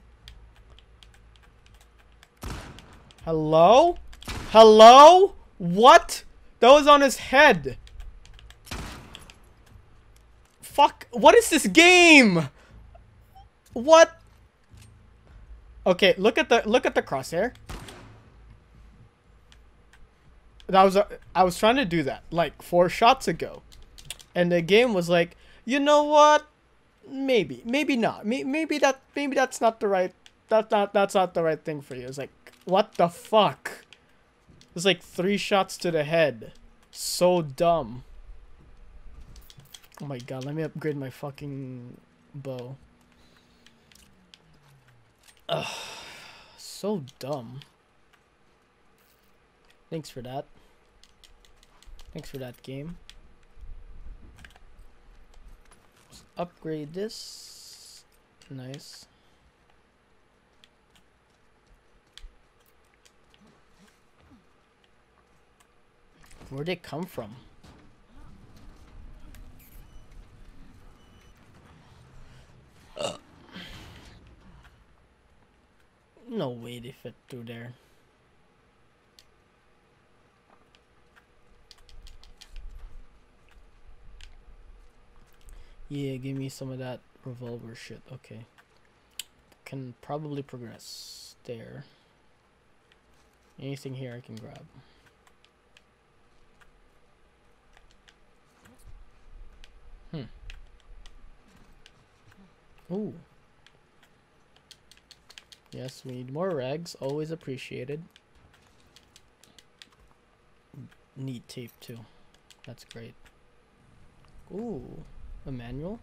Hello? Hello? What? That was on his head. Fuck, what is this game? What? Okay, look at the look at the crosshair. That was a, I was trying to do that like four shots ago. And the game was like, "You know what? Maybe, maybe not. Maybe that maybe that's not the right that's not that's not the right thing for you." It's like, "What the fuck?" It was like three shots to the head. So dumb. Oh my god, let me upgrade my fucking bow. Ugh, so dumb. Thanks for that. Thanks for that game. Let's upgrade this. Nice. Where'd it come from? No way they fit through there. Yeah, give me some of that revolver shit. Okay. Can probably progress there. Anything here I can grab. Hmm. Ooh. Yes, we need more rags. Always appreciated. Need tape too. That's great. Ooh, a manual.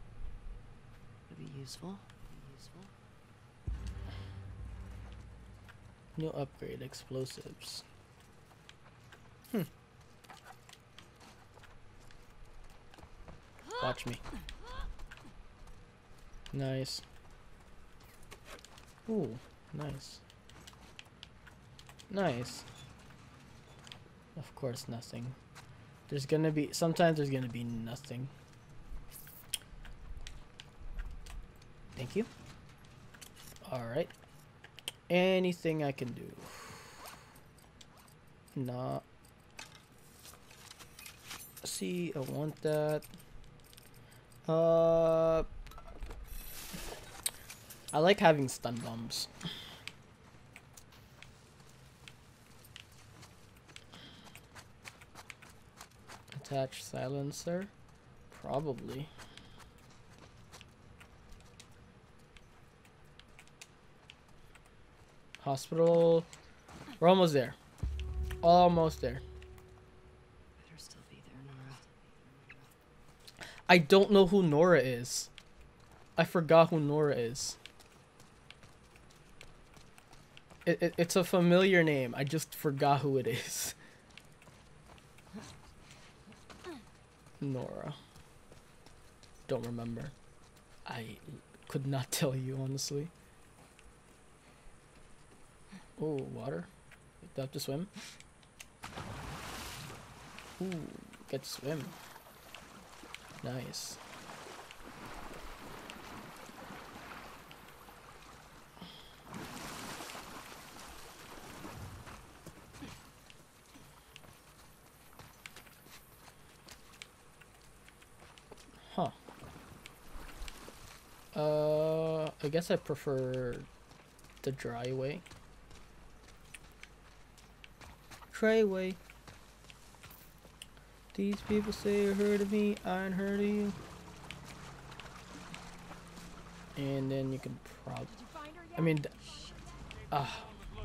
Would be useful. Be useful. New upgrade, explosives. Hmm. Watch me. Nice. Ooh, nice. Nice. Of course, nothing. There's gonna be, sometimes there's gonna be nothing. Thank you. Alright. Anything I can do. Nah. See, I want that. Uh, I like having stun bombs. Attach silencer? Probably. Hospital. We're almost there. Almost there. Better still be there, Nora. I don't know who Nora is. I forgot who Nora is. It, it, it's a familiar name. I just forgot who it is. Nora. Don't remember. I could not tell you, honestly. Oh, water. Do I have to swim? Ooh, get to swim. Nice. Uh, I guess I prefer the dry way. Dry way. These people say you heard of me, I ain't heard of you. And then you can probably. I mean, ah. Uh.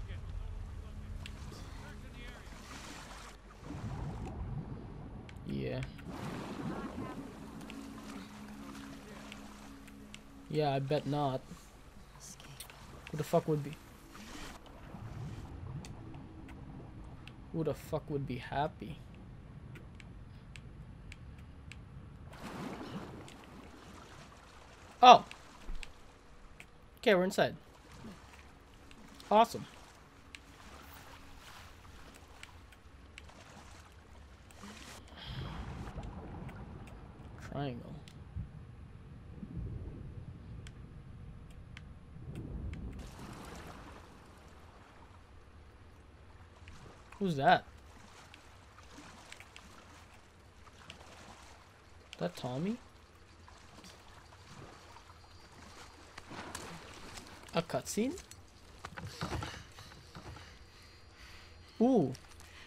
Yeah. Yeah, I bet not. Who the fuck would be? Who the fuck would be happy? Oh! Okay, we're inside. Awesome. Triangle. Who's that? Is that Tommy? A cutscene? Ooh.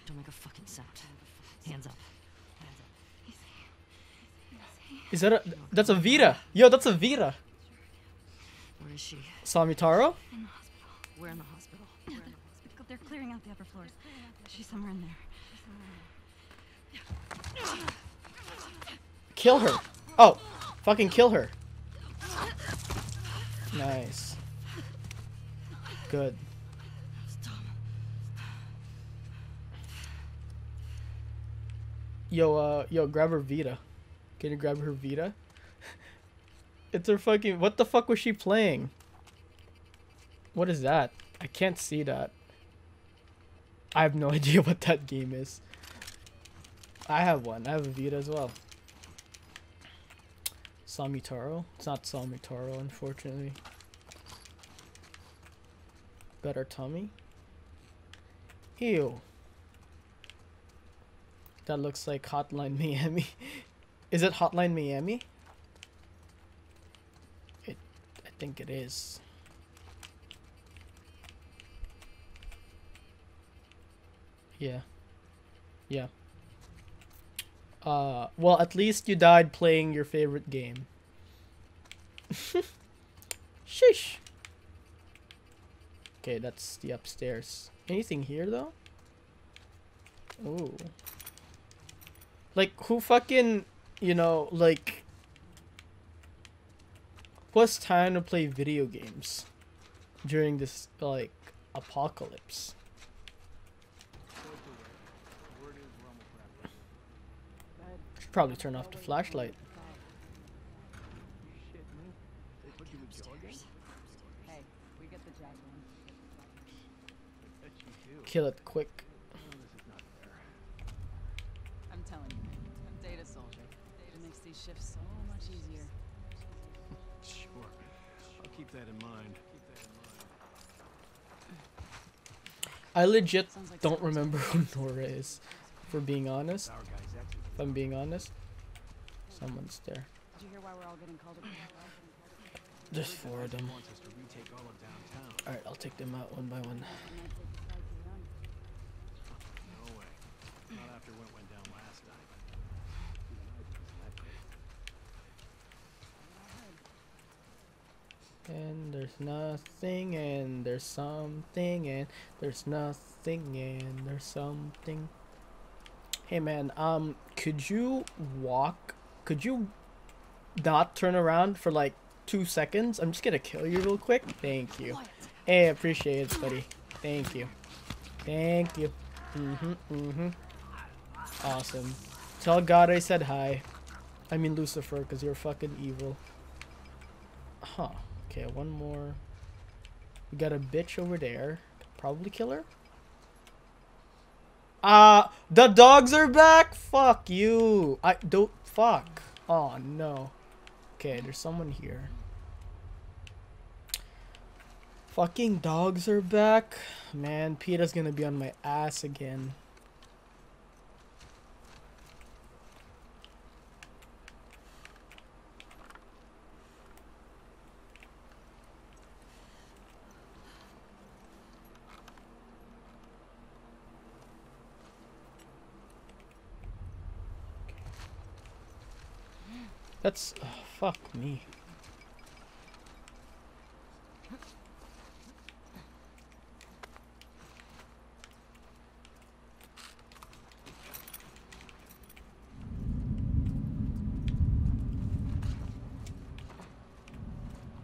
Don't make a fucking sound. Hands up. Is that a? That's a Vita. Yo, that's a Vita. Where is she? Samitaro? In the hospital. We're in the hospital. They're clearing out the upper floors. She's somewhere in there. Kill her. Oh, fucking kill her. Nice. Good. Yo, uh, yo, grab her Vita. Can you grab her Vita? It's her fucking... What the fuck was she playing? What is that? I can't see that. I have no idea what that game is. I have one. I have a Vita as well. Samitaro? It's not Samitaro, unfortunately. Better Tommy? Ew. That looks like Hotline Miami. Is it Hotline Miami? It, I think it is. Yeah. Yeah. Uh, well, at least you died playing your favorite game. Sheesh. Okay, that's the upstairs. Anything here, though? Oh. Like, who fucking, you know, like... what's time to play video games during this, like, apocalypse? Should probably turn off the flashlight. Kill it quick. I'm telling you, I'm data soldier. Data makes these shifts so much easier. Sure, I'll keep that in mind. I legit don't remember who Nora is, if we're being honest. If I'm being honest, someone's there. Did you hear why we're all getting called up? Just four of them. All right, I'll take them out one by one. And there's nothing, and there's something, and there's nothing, and there's something. Hey man, um, could you walk? Could you not turn around for like two seconds? I'm just gonna kill you real quick. Thank you. Hey, appreciate it, buddy. Thank you. Thank you. Mm-hmm, mm-hmm. Awesome. Tell God I said hi. I mean Lucifer, because you're fucking evil. Huh. Okay, one more. We got a bitch over there. Probably kill her. Uh, the dogs are back! Fuck you! I don't... Fuck. Oh, no. Okay, there's someone here. Fucking dogs are back. Man, PETA's gonna be on my ass again. That's... Oh, fuck me.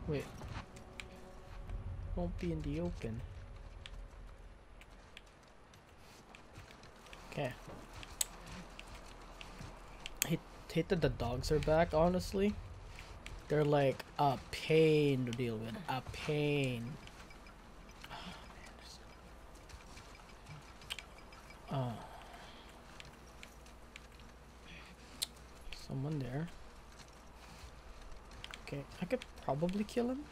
Wait. Won't be in the open. Okay. I hate that the dogs are back, honestly. They're like a pain to deal with. A pain. Oh, man. Oh. Someone there. Okay, I could probably kill him.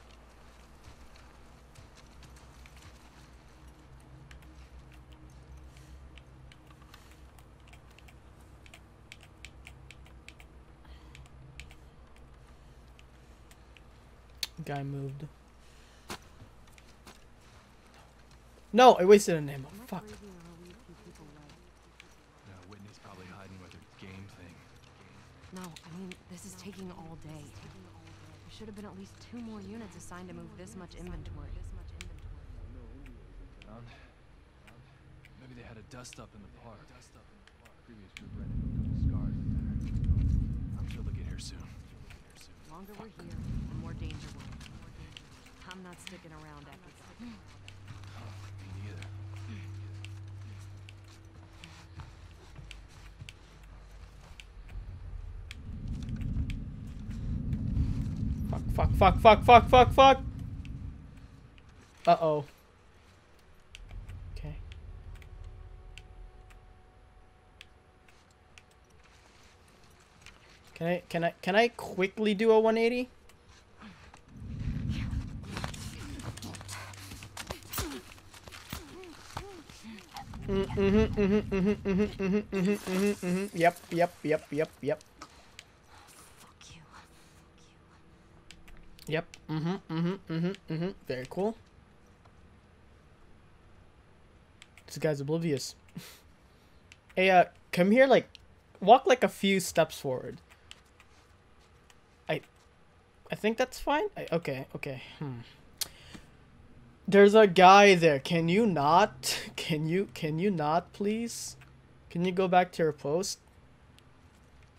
Guy moved. No, I wasted an ammo. Fuck. No, Whitney's probably hiding with her game thing. No, I mean this is taking all day. There should have been at least two more units assigned to move this much inventory. Maybe they had a dust up in the park. Previous group ran into a couple scars in there. I'm sure they'll get here soon. The longer we're here, the more danger we're in. I'm not sticking around after that. Oh, me neither. Fuck, fuck, fuck, fuck, fuck, fuck, fuck! Uh-oh. Okay. Can I, can I, can I quickly do a one eighty? Mm, mm-hmm, mm-hmm, mm-hmm, mm-hmm, mm-hmm, mm-hmm, mm-hmm. Yep, yep, yep, yep, yep. Fuck you. Yep, mm-hmm, mm-hmm, mm-hmm, mm-hmm. Very cool. This guy's oblivious. Hey, uh, come here, like, walk like a few steps forward. I, I think that's fine. I, okay, okay. Hmm. There's a guy there. Can you not? Can you? Can you not, please? Can you go back to your post?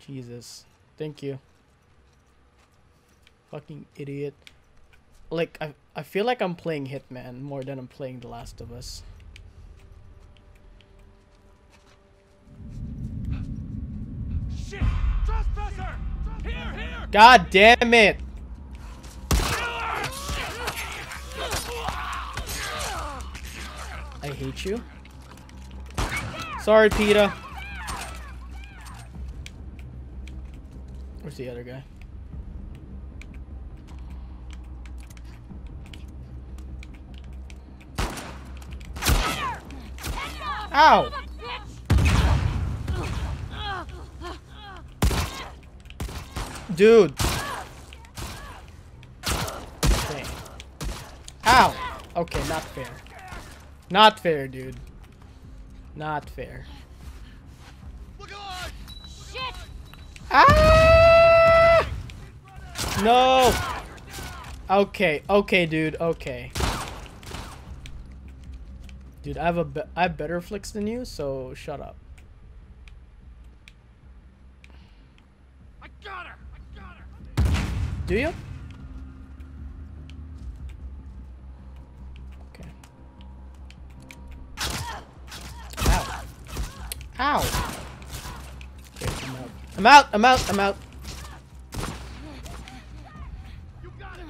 Jesus. Thank you. Fucking idiot. Like, I, I feel like I'm playing Hitman more than I'm playing The Last of Us. Shit! Trespasser! Here, here! God damn it! I hate you. Sorry, PETA. Where's the other guy? Ow! Dude! Dang. Ow! Okay, not fair. Not fair, dude. Not fair. Look alive! Shit! Ah! No! Okay, okay, dude, okay. Dude, I have a be I have better flicks than you, so shut up. I got her! I got her! Do you? Ow! Okay, I'm out. I'm out! I'm out! I'm out! You got him.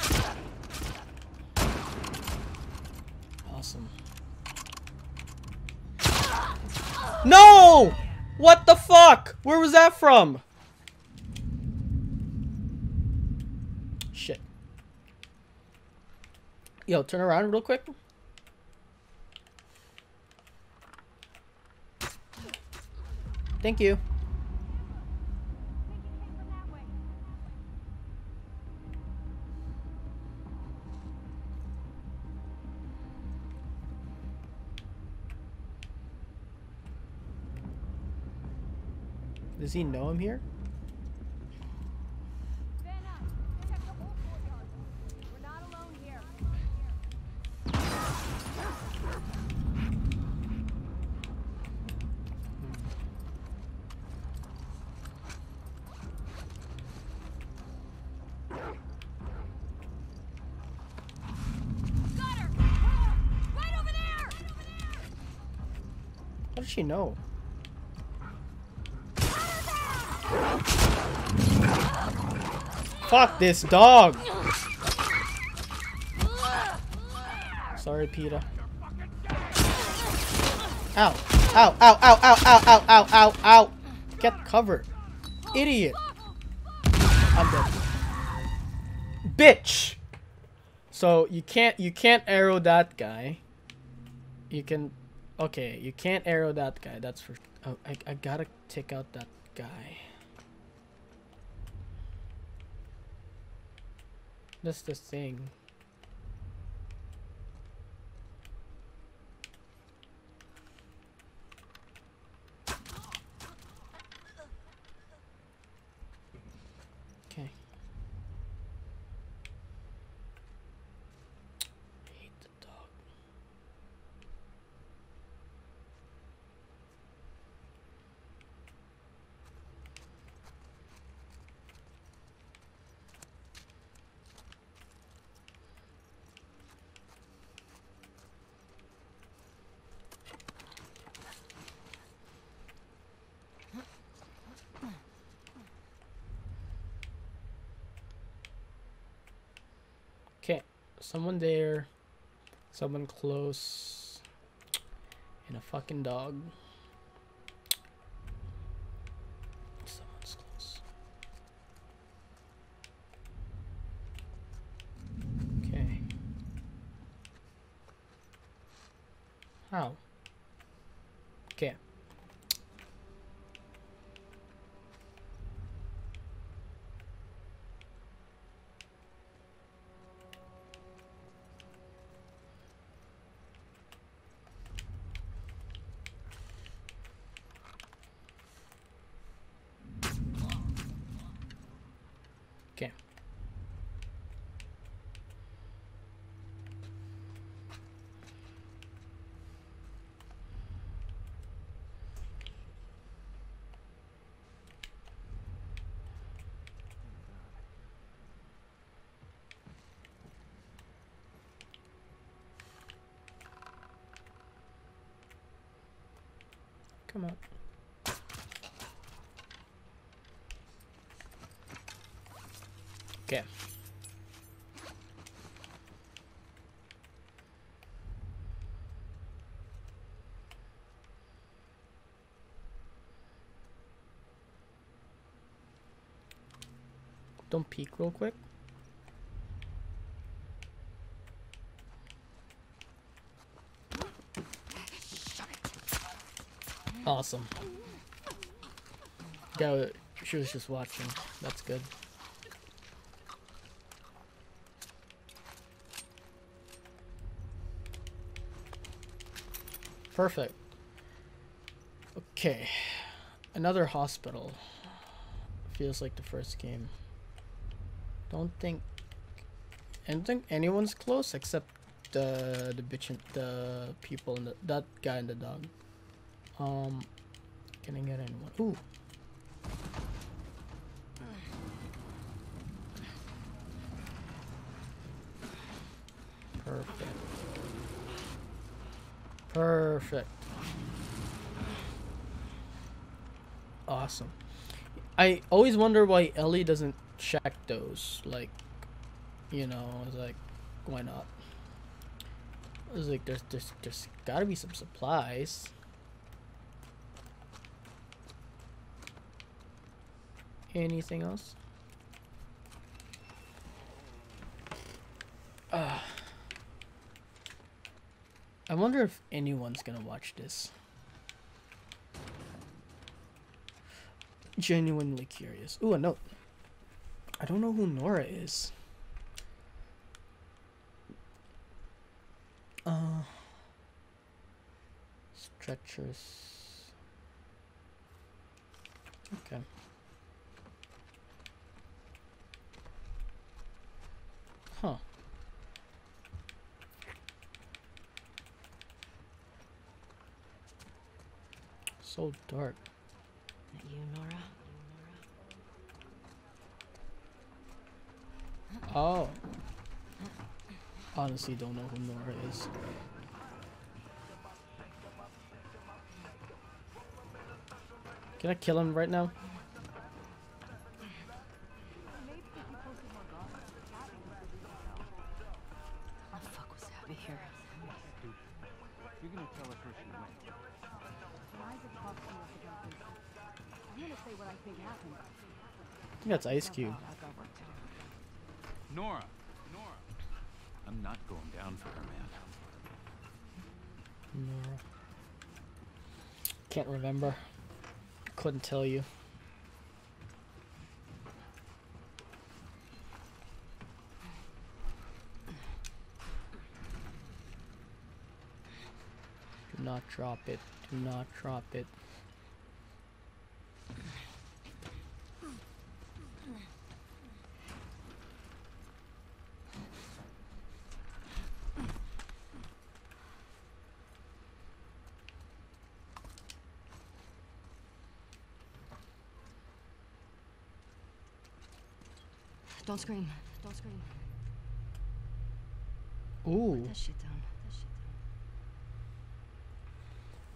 You got him. Awesome. No! What the fuck? Where was that from? Shit. Yo, turn around real quick. Thank you. Does he know I'm here? How does she know? Fuck this dog! Sorry, PETA. Ow! Ow! Ow! Ow! Ow! Ow! Ow! Ow! Ow! Get covered, idiot! I'm dead. Bitch! So you can't you can't arrow that guy. You can. Okay, you can't arrow that guy, that's for... Oh, I, I gotta take out that guy. That's the thing. Okay. Someone there, someone close, and a fucking dog. Someone's close. Okay. How? Okay. Okay. Come on. Okay. Don't peek real quick. Awesome. Go. She was just watching. That's good. Perfect. Okay. Another hospital. Feels like the first game. Don't think. I don't think anyone's close except the the bitch and the people and the, that guy and the dog. Um, can I get anyone? Ooh. Perfect. Perfect. Awesome. I always wonder why Ellie doesn't check those. Like, you know, it's like, why not? It's like, there's, there's, there's gotta be some supplies. Anything else? Uh, I wonder if anyone's gonna watch this. Genuinely curious. Ooh, a note. I don't know who Nora is. Uh, stretchers. Okay. Huh. So dark. Not you, Nora. Oh. Honestly, don't know who Nora is. Can I kill him right now? I think that's Ice Cube. Nora, Nora. I'm not going down for her, man. Nora. Can't remember. Couldn't tell you. Do not drop it. Do not drop it. Don't scream. Don't scream. Ooh. Put that shit down.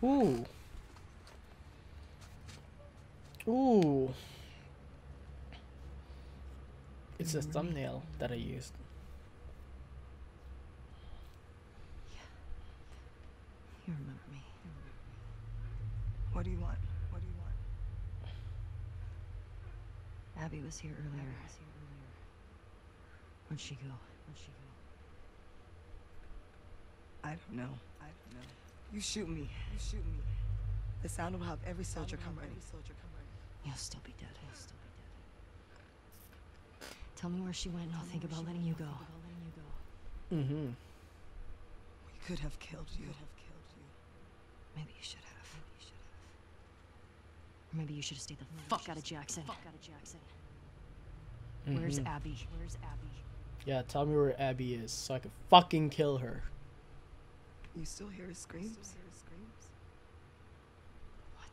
Put that shit down. Ooh. Ooh. It's a thumbnail that I used. Yeah. You remember me. What do you want? What do you want? Abby was here earlier. Abby was here. Where'd she go? Where'd she go? I don't know. I don't know. You shoot me. You shoot me. The sound will have every soldier come ready. You'll still be dead. You'll still be dead. Tell me where she went, and I'll think about letting you go. Mm-hmm. We could have killed you. Could have killed you. Maybe you should have. Maybe you should have. Or maybe you should have stayed the fuck out of Jackson. Fuck out of Jackson. Mm-hmm. Where's Abby? Where's Abby? Yeah, tell me where Abby is so I can fucking kill her. You still hear her screams? Still hear her screams? What?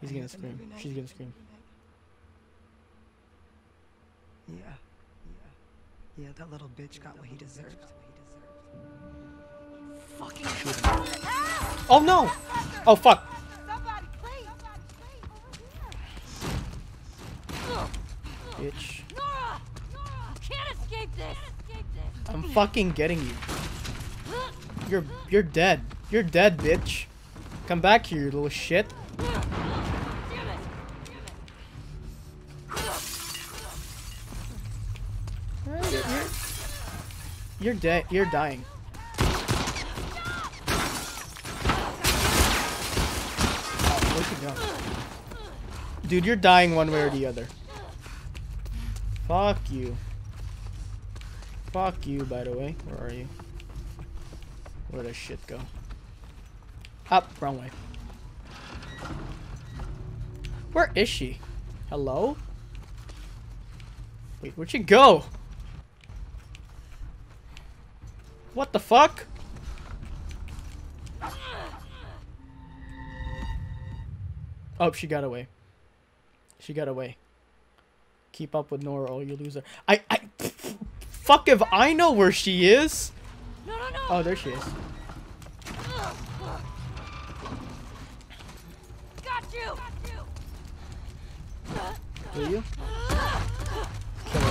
What? He's gonna scream. She's gonna scream. Yeah. Yeah. Yeah, that little bitch got what he deserved. Fucking shoot him. Oh no! Oh fuck! Somebody, please! Somebody, please! Over here! Bitch. Nora! Nora! You can't escape this! I'm fucking getting you. You're you're dead. You're dead, bitch. Come back here, you little shit. You're dead. You're dying. Oh, you dude, you're dying one way or the other. Fuck you. Fuck you, by the way. Where are you? Where does shit go? Up, wrong way. Where is she? Hello? Wait, where'd she go? What the fuck? Oh, she got away. She got away. Keep up with Nora or you lose her. I- I- Fuck if I know where she is! No, no, no. Oh, there she is. Got you! Got you! Will you? Kill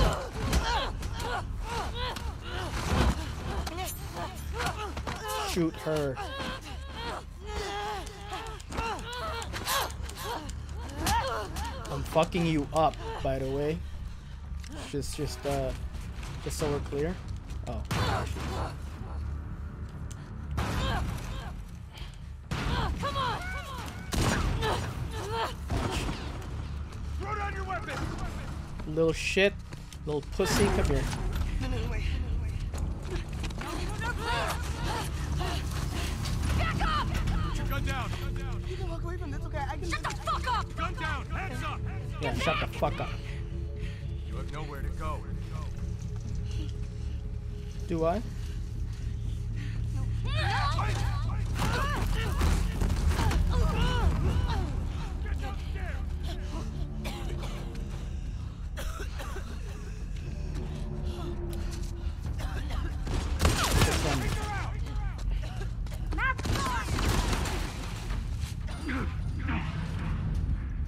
her. Shoot her. I'm fucking you up, by the way. Just, just, uh, just so we're clear. Oh. Come on! Throw down your weapon. Little shit, little pussy, come here. Gun down. Gun down. You can walk away from this, okay? I can shut the fuck up. Gun down. Hands up. Hands up. Yeah, shut the fuck up. You have nowhere to go. Do I?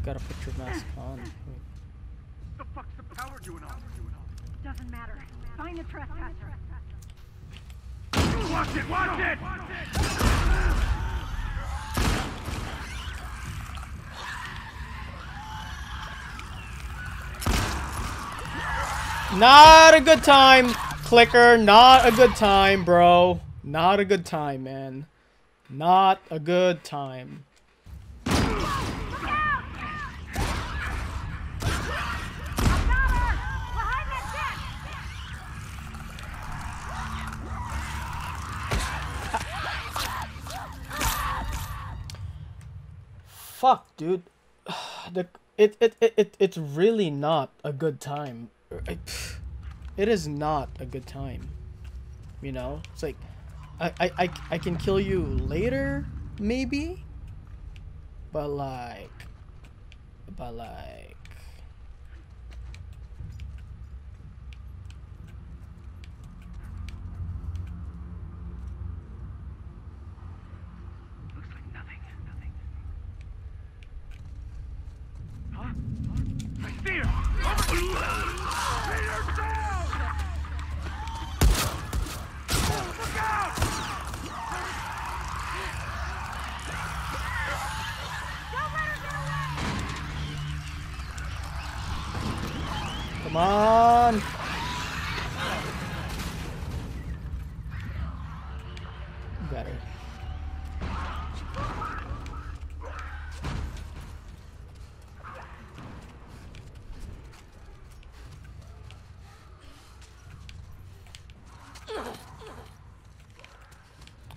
Gotta put your mask on. Wait. The fuck's the power doing on? Doesn't matter. Find the trespasser. Watch it! Watch it! Watch it! Not a good time, clicker. Not a good time, bro. Not a good time, man. Not a good time. Fuck, dude. The it, it it it it's really not a good time. It, it is not a good time. You know, it's like I I I I can kill you later, maybe. But like, but like. Come on. Better.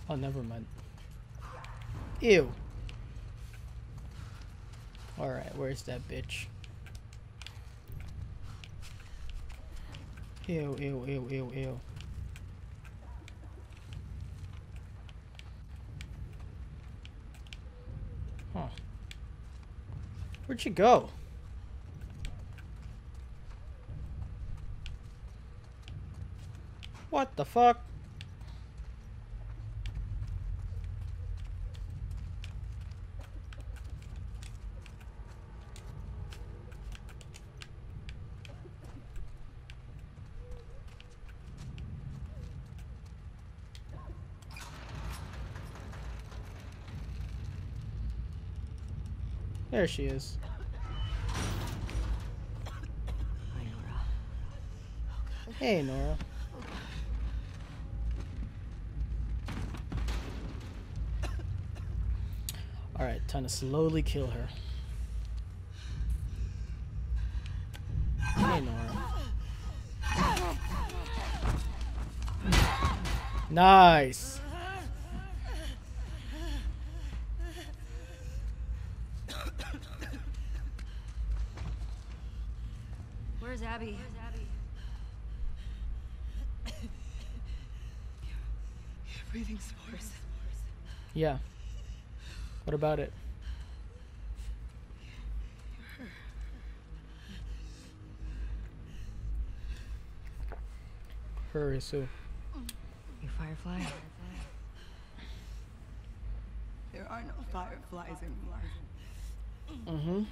Oh, never mind. Ew. Alright, where's that bitch? Ew, ew, ew, ew, ew. Huh. Where'd she go? What the fuck? There she is. Hi, Nora. Oh, hey, Nora. Oh, all right, time to slowly kill her. Hey, Nora. Nice. Abby. Where's Abby? Your, your breathing's worse. Yeah. What about it? Her is who? You Firefly? There are no fireflies anymore. Mm-hmm.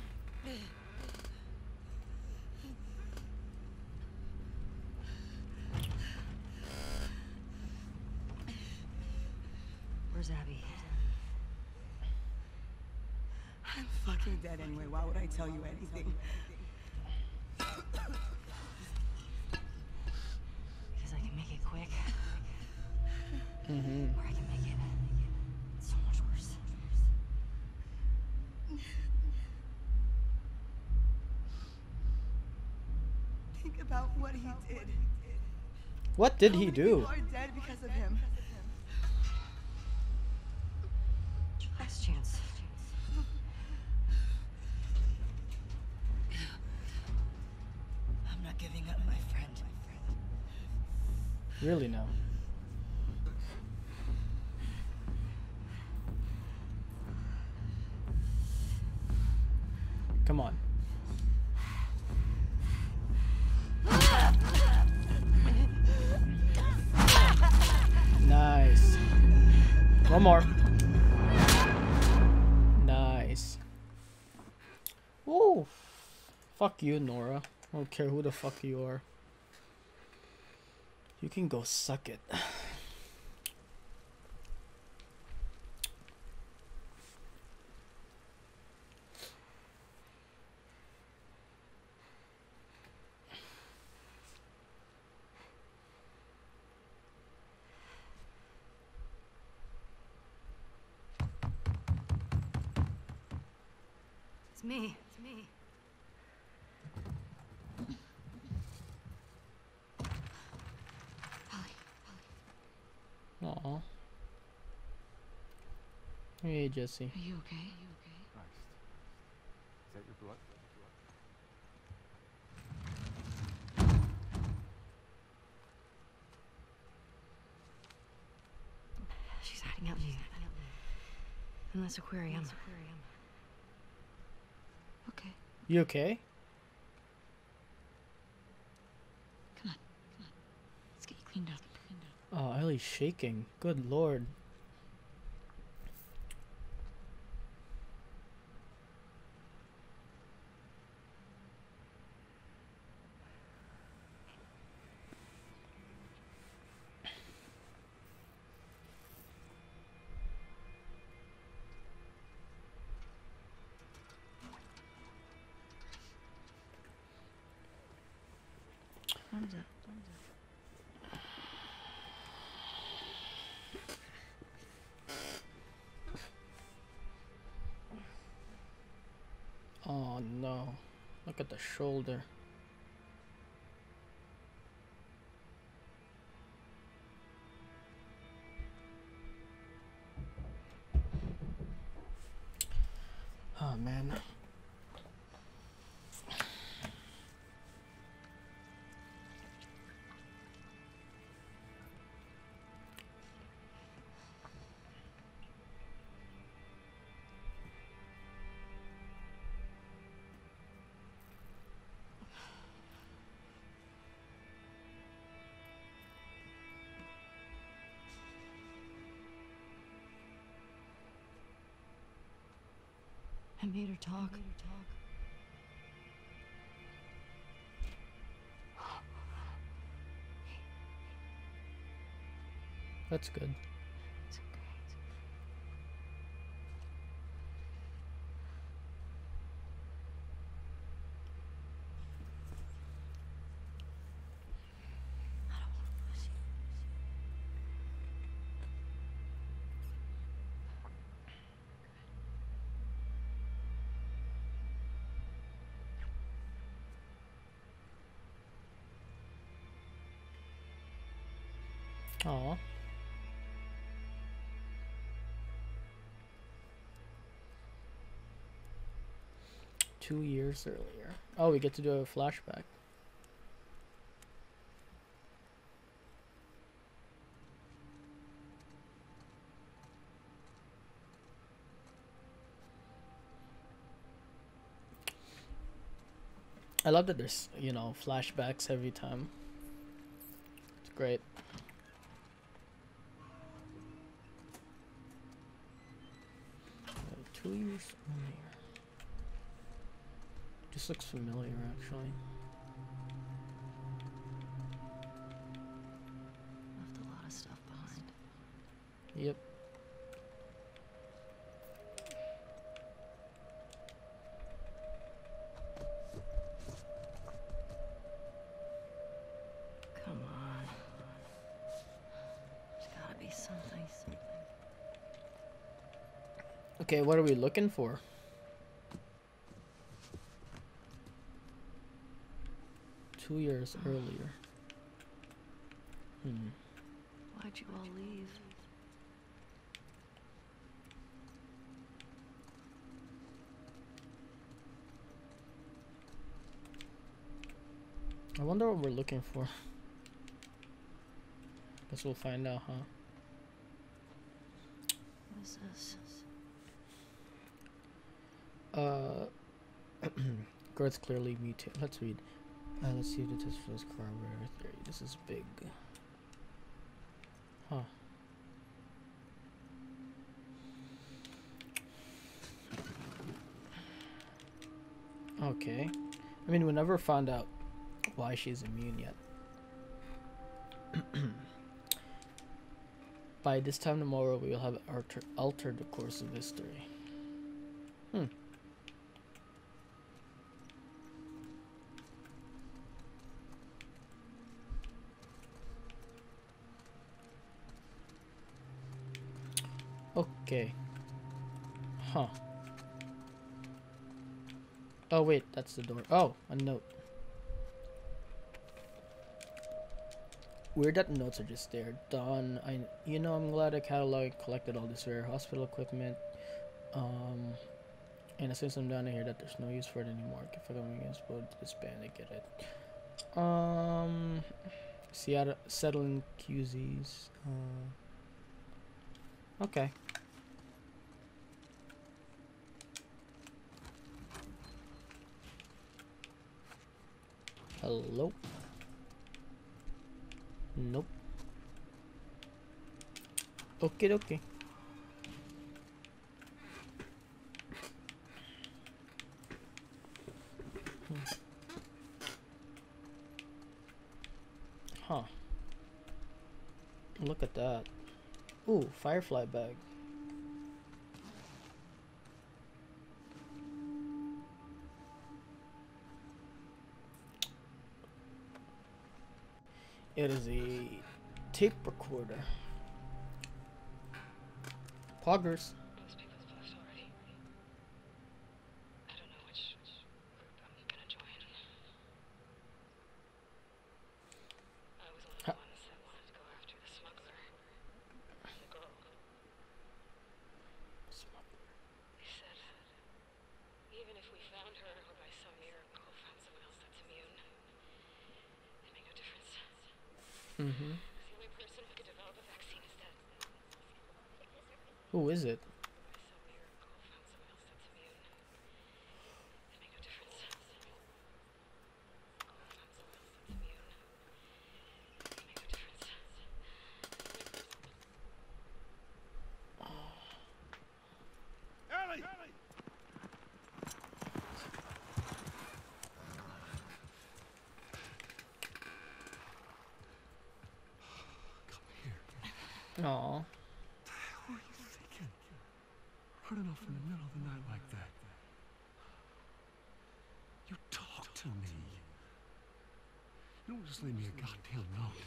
Abby. I'm fucking dead anyway. Why would I tell you anything? Because I can make it quick. Mm-hmm. Or I can make it so much worse. Think about what he did. What did he do? People are dead because of him. Chance. I'm not giving up, my friend. Really, no. Come on. Nice. One more. Woo! Fuck you, Nora. I don't care who the fuck you are. You can go suck it. It's me. Me. Ellie, Ellie. Uh-oh. Hey, Jesse. Are you okay? Are you okay? Christ. Is that your blood? She's hiding out. She's hiding out. Unless aquarium. Unless aquarium. You okay? Come on, come on. Let's get you cleaned up. Cleaned up. Oh, Ellie's shaking. Good lord. Time's up. Time's up. Oh no. Look at the shoulder. Oh man. I made her talk. I made her talk. That's good. It's okay. I don't want to lose you. Aw. Two years earlier. Oh, we get to do a flashback. I love that there's, you know, flashbacks every time. It's great. Two years earlier. This looks familiar, actually. Left a lot of stuff behind. Yep. Come on. There's gotta be something, something. Okay, what are we looking for? Two years oh. earlier. Hmm. Why'd you all leave? I wonder what we're looking for. Guess we'll find out, huh? What is this? Uh, guards clearly mutated. Let's read. Uh, let's see if the test for this corroborate theory. This is big. Huh. Okay. I mean, we never found out why she's immune yet. By this time tomorrow, we will have alter altered the course of history. Hmm. Okay. Huh. Oh wait, that's the door. Oh, a note. Weird that notes are just there. Don, I, you know, I'm glad I cataloged, collected all this rare hospital equipment. Um, and as soon as I'm down here, that there's no use for it anymore. If I'm against both disband, I get it. Um, Seattle settling Q Zs. Uh. Okay. Hello? Nope. Okay, okay. Hmm. Huh. Look at that. Ooh, Firefly bag. It is a tape recorder. Poggers. Those people have left already. I don't know which, which group I'm gonna join. I was only the one that said wanted to go after the smuggler. The girl. Smuggler. They said even if we found her or by some miracle found someone else that's immune, it made no difference. Mm-hmm. The only person who could develop a vaccine is dead. Who is it? Ellie! Aw. What are you thinking? Running off in the middle of the night like that. You talk to me. You don't just leave me a goddamn note.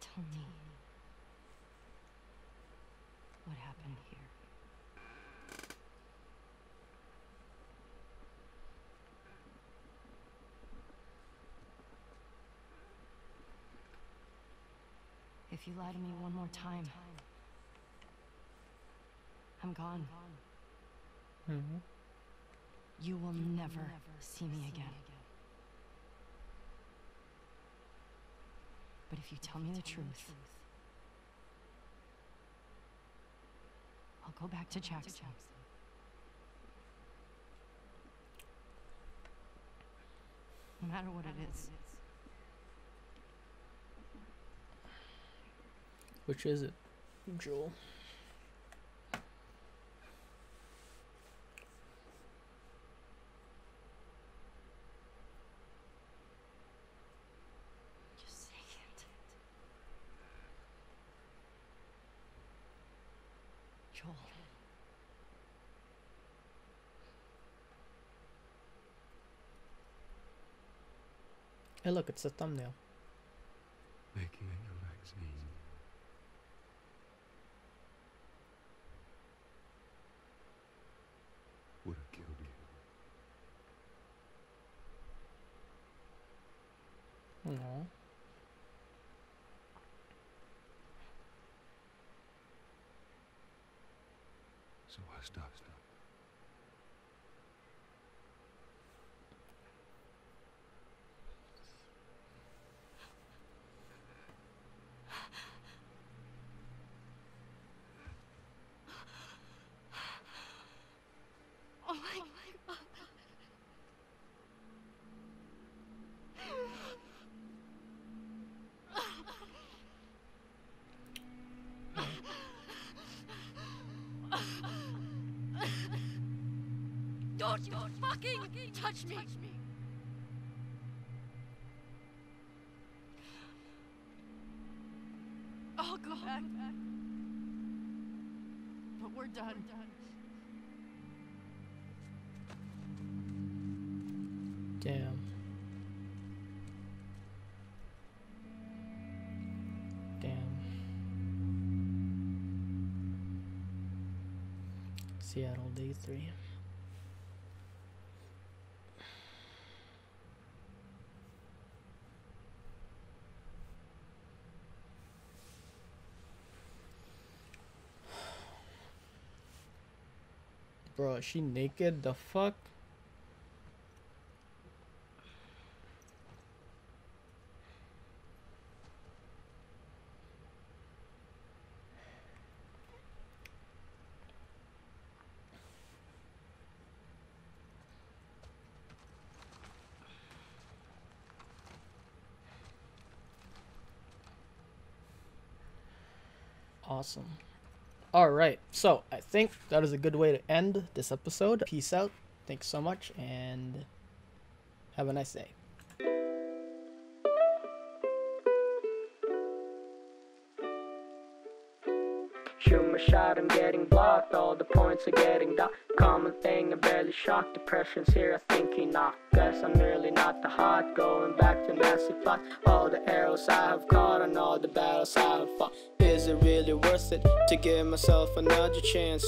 Tommy. What happened here? If you lie to me one more time, I'm gone. Mm-hmm. You will you never, never see me, see me again. again. But if you tell me the truth, I'll go back to Jackson. No matter what it is. Which is it, Joel? Hey, look, it's a thumbnail. Making a vaccine. Would have killed you. No. So I stopped. Don't, don't fucking, fucking touch me! Touch me. I'll go back. back. But we're done. We're done. Damn. Damn. Seattle, day three. Bro, is she naked? The fuck? Awesome. Alright, so I think that is a good way to end this episode. Peace out. Thanks so much and have a nice day. Shoot my shot, I'm getting blocked. All the points are getting docked. Common thing, I'm barely shocked. Depression's here, I think he knocked. Guess I'm really not the hot. Going back to massive plots. All the arrows I have caught and all the battles I have fought. Is it really worth it to give myself another chance?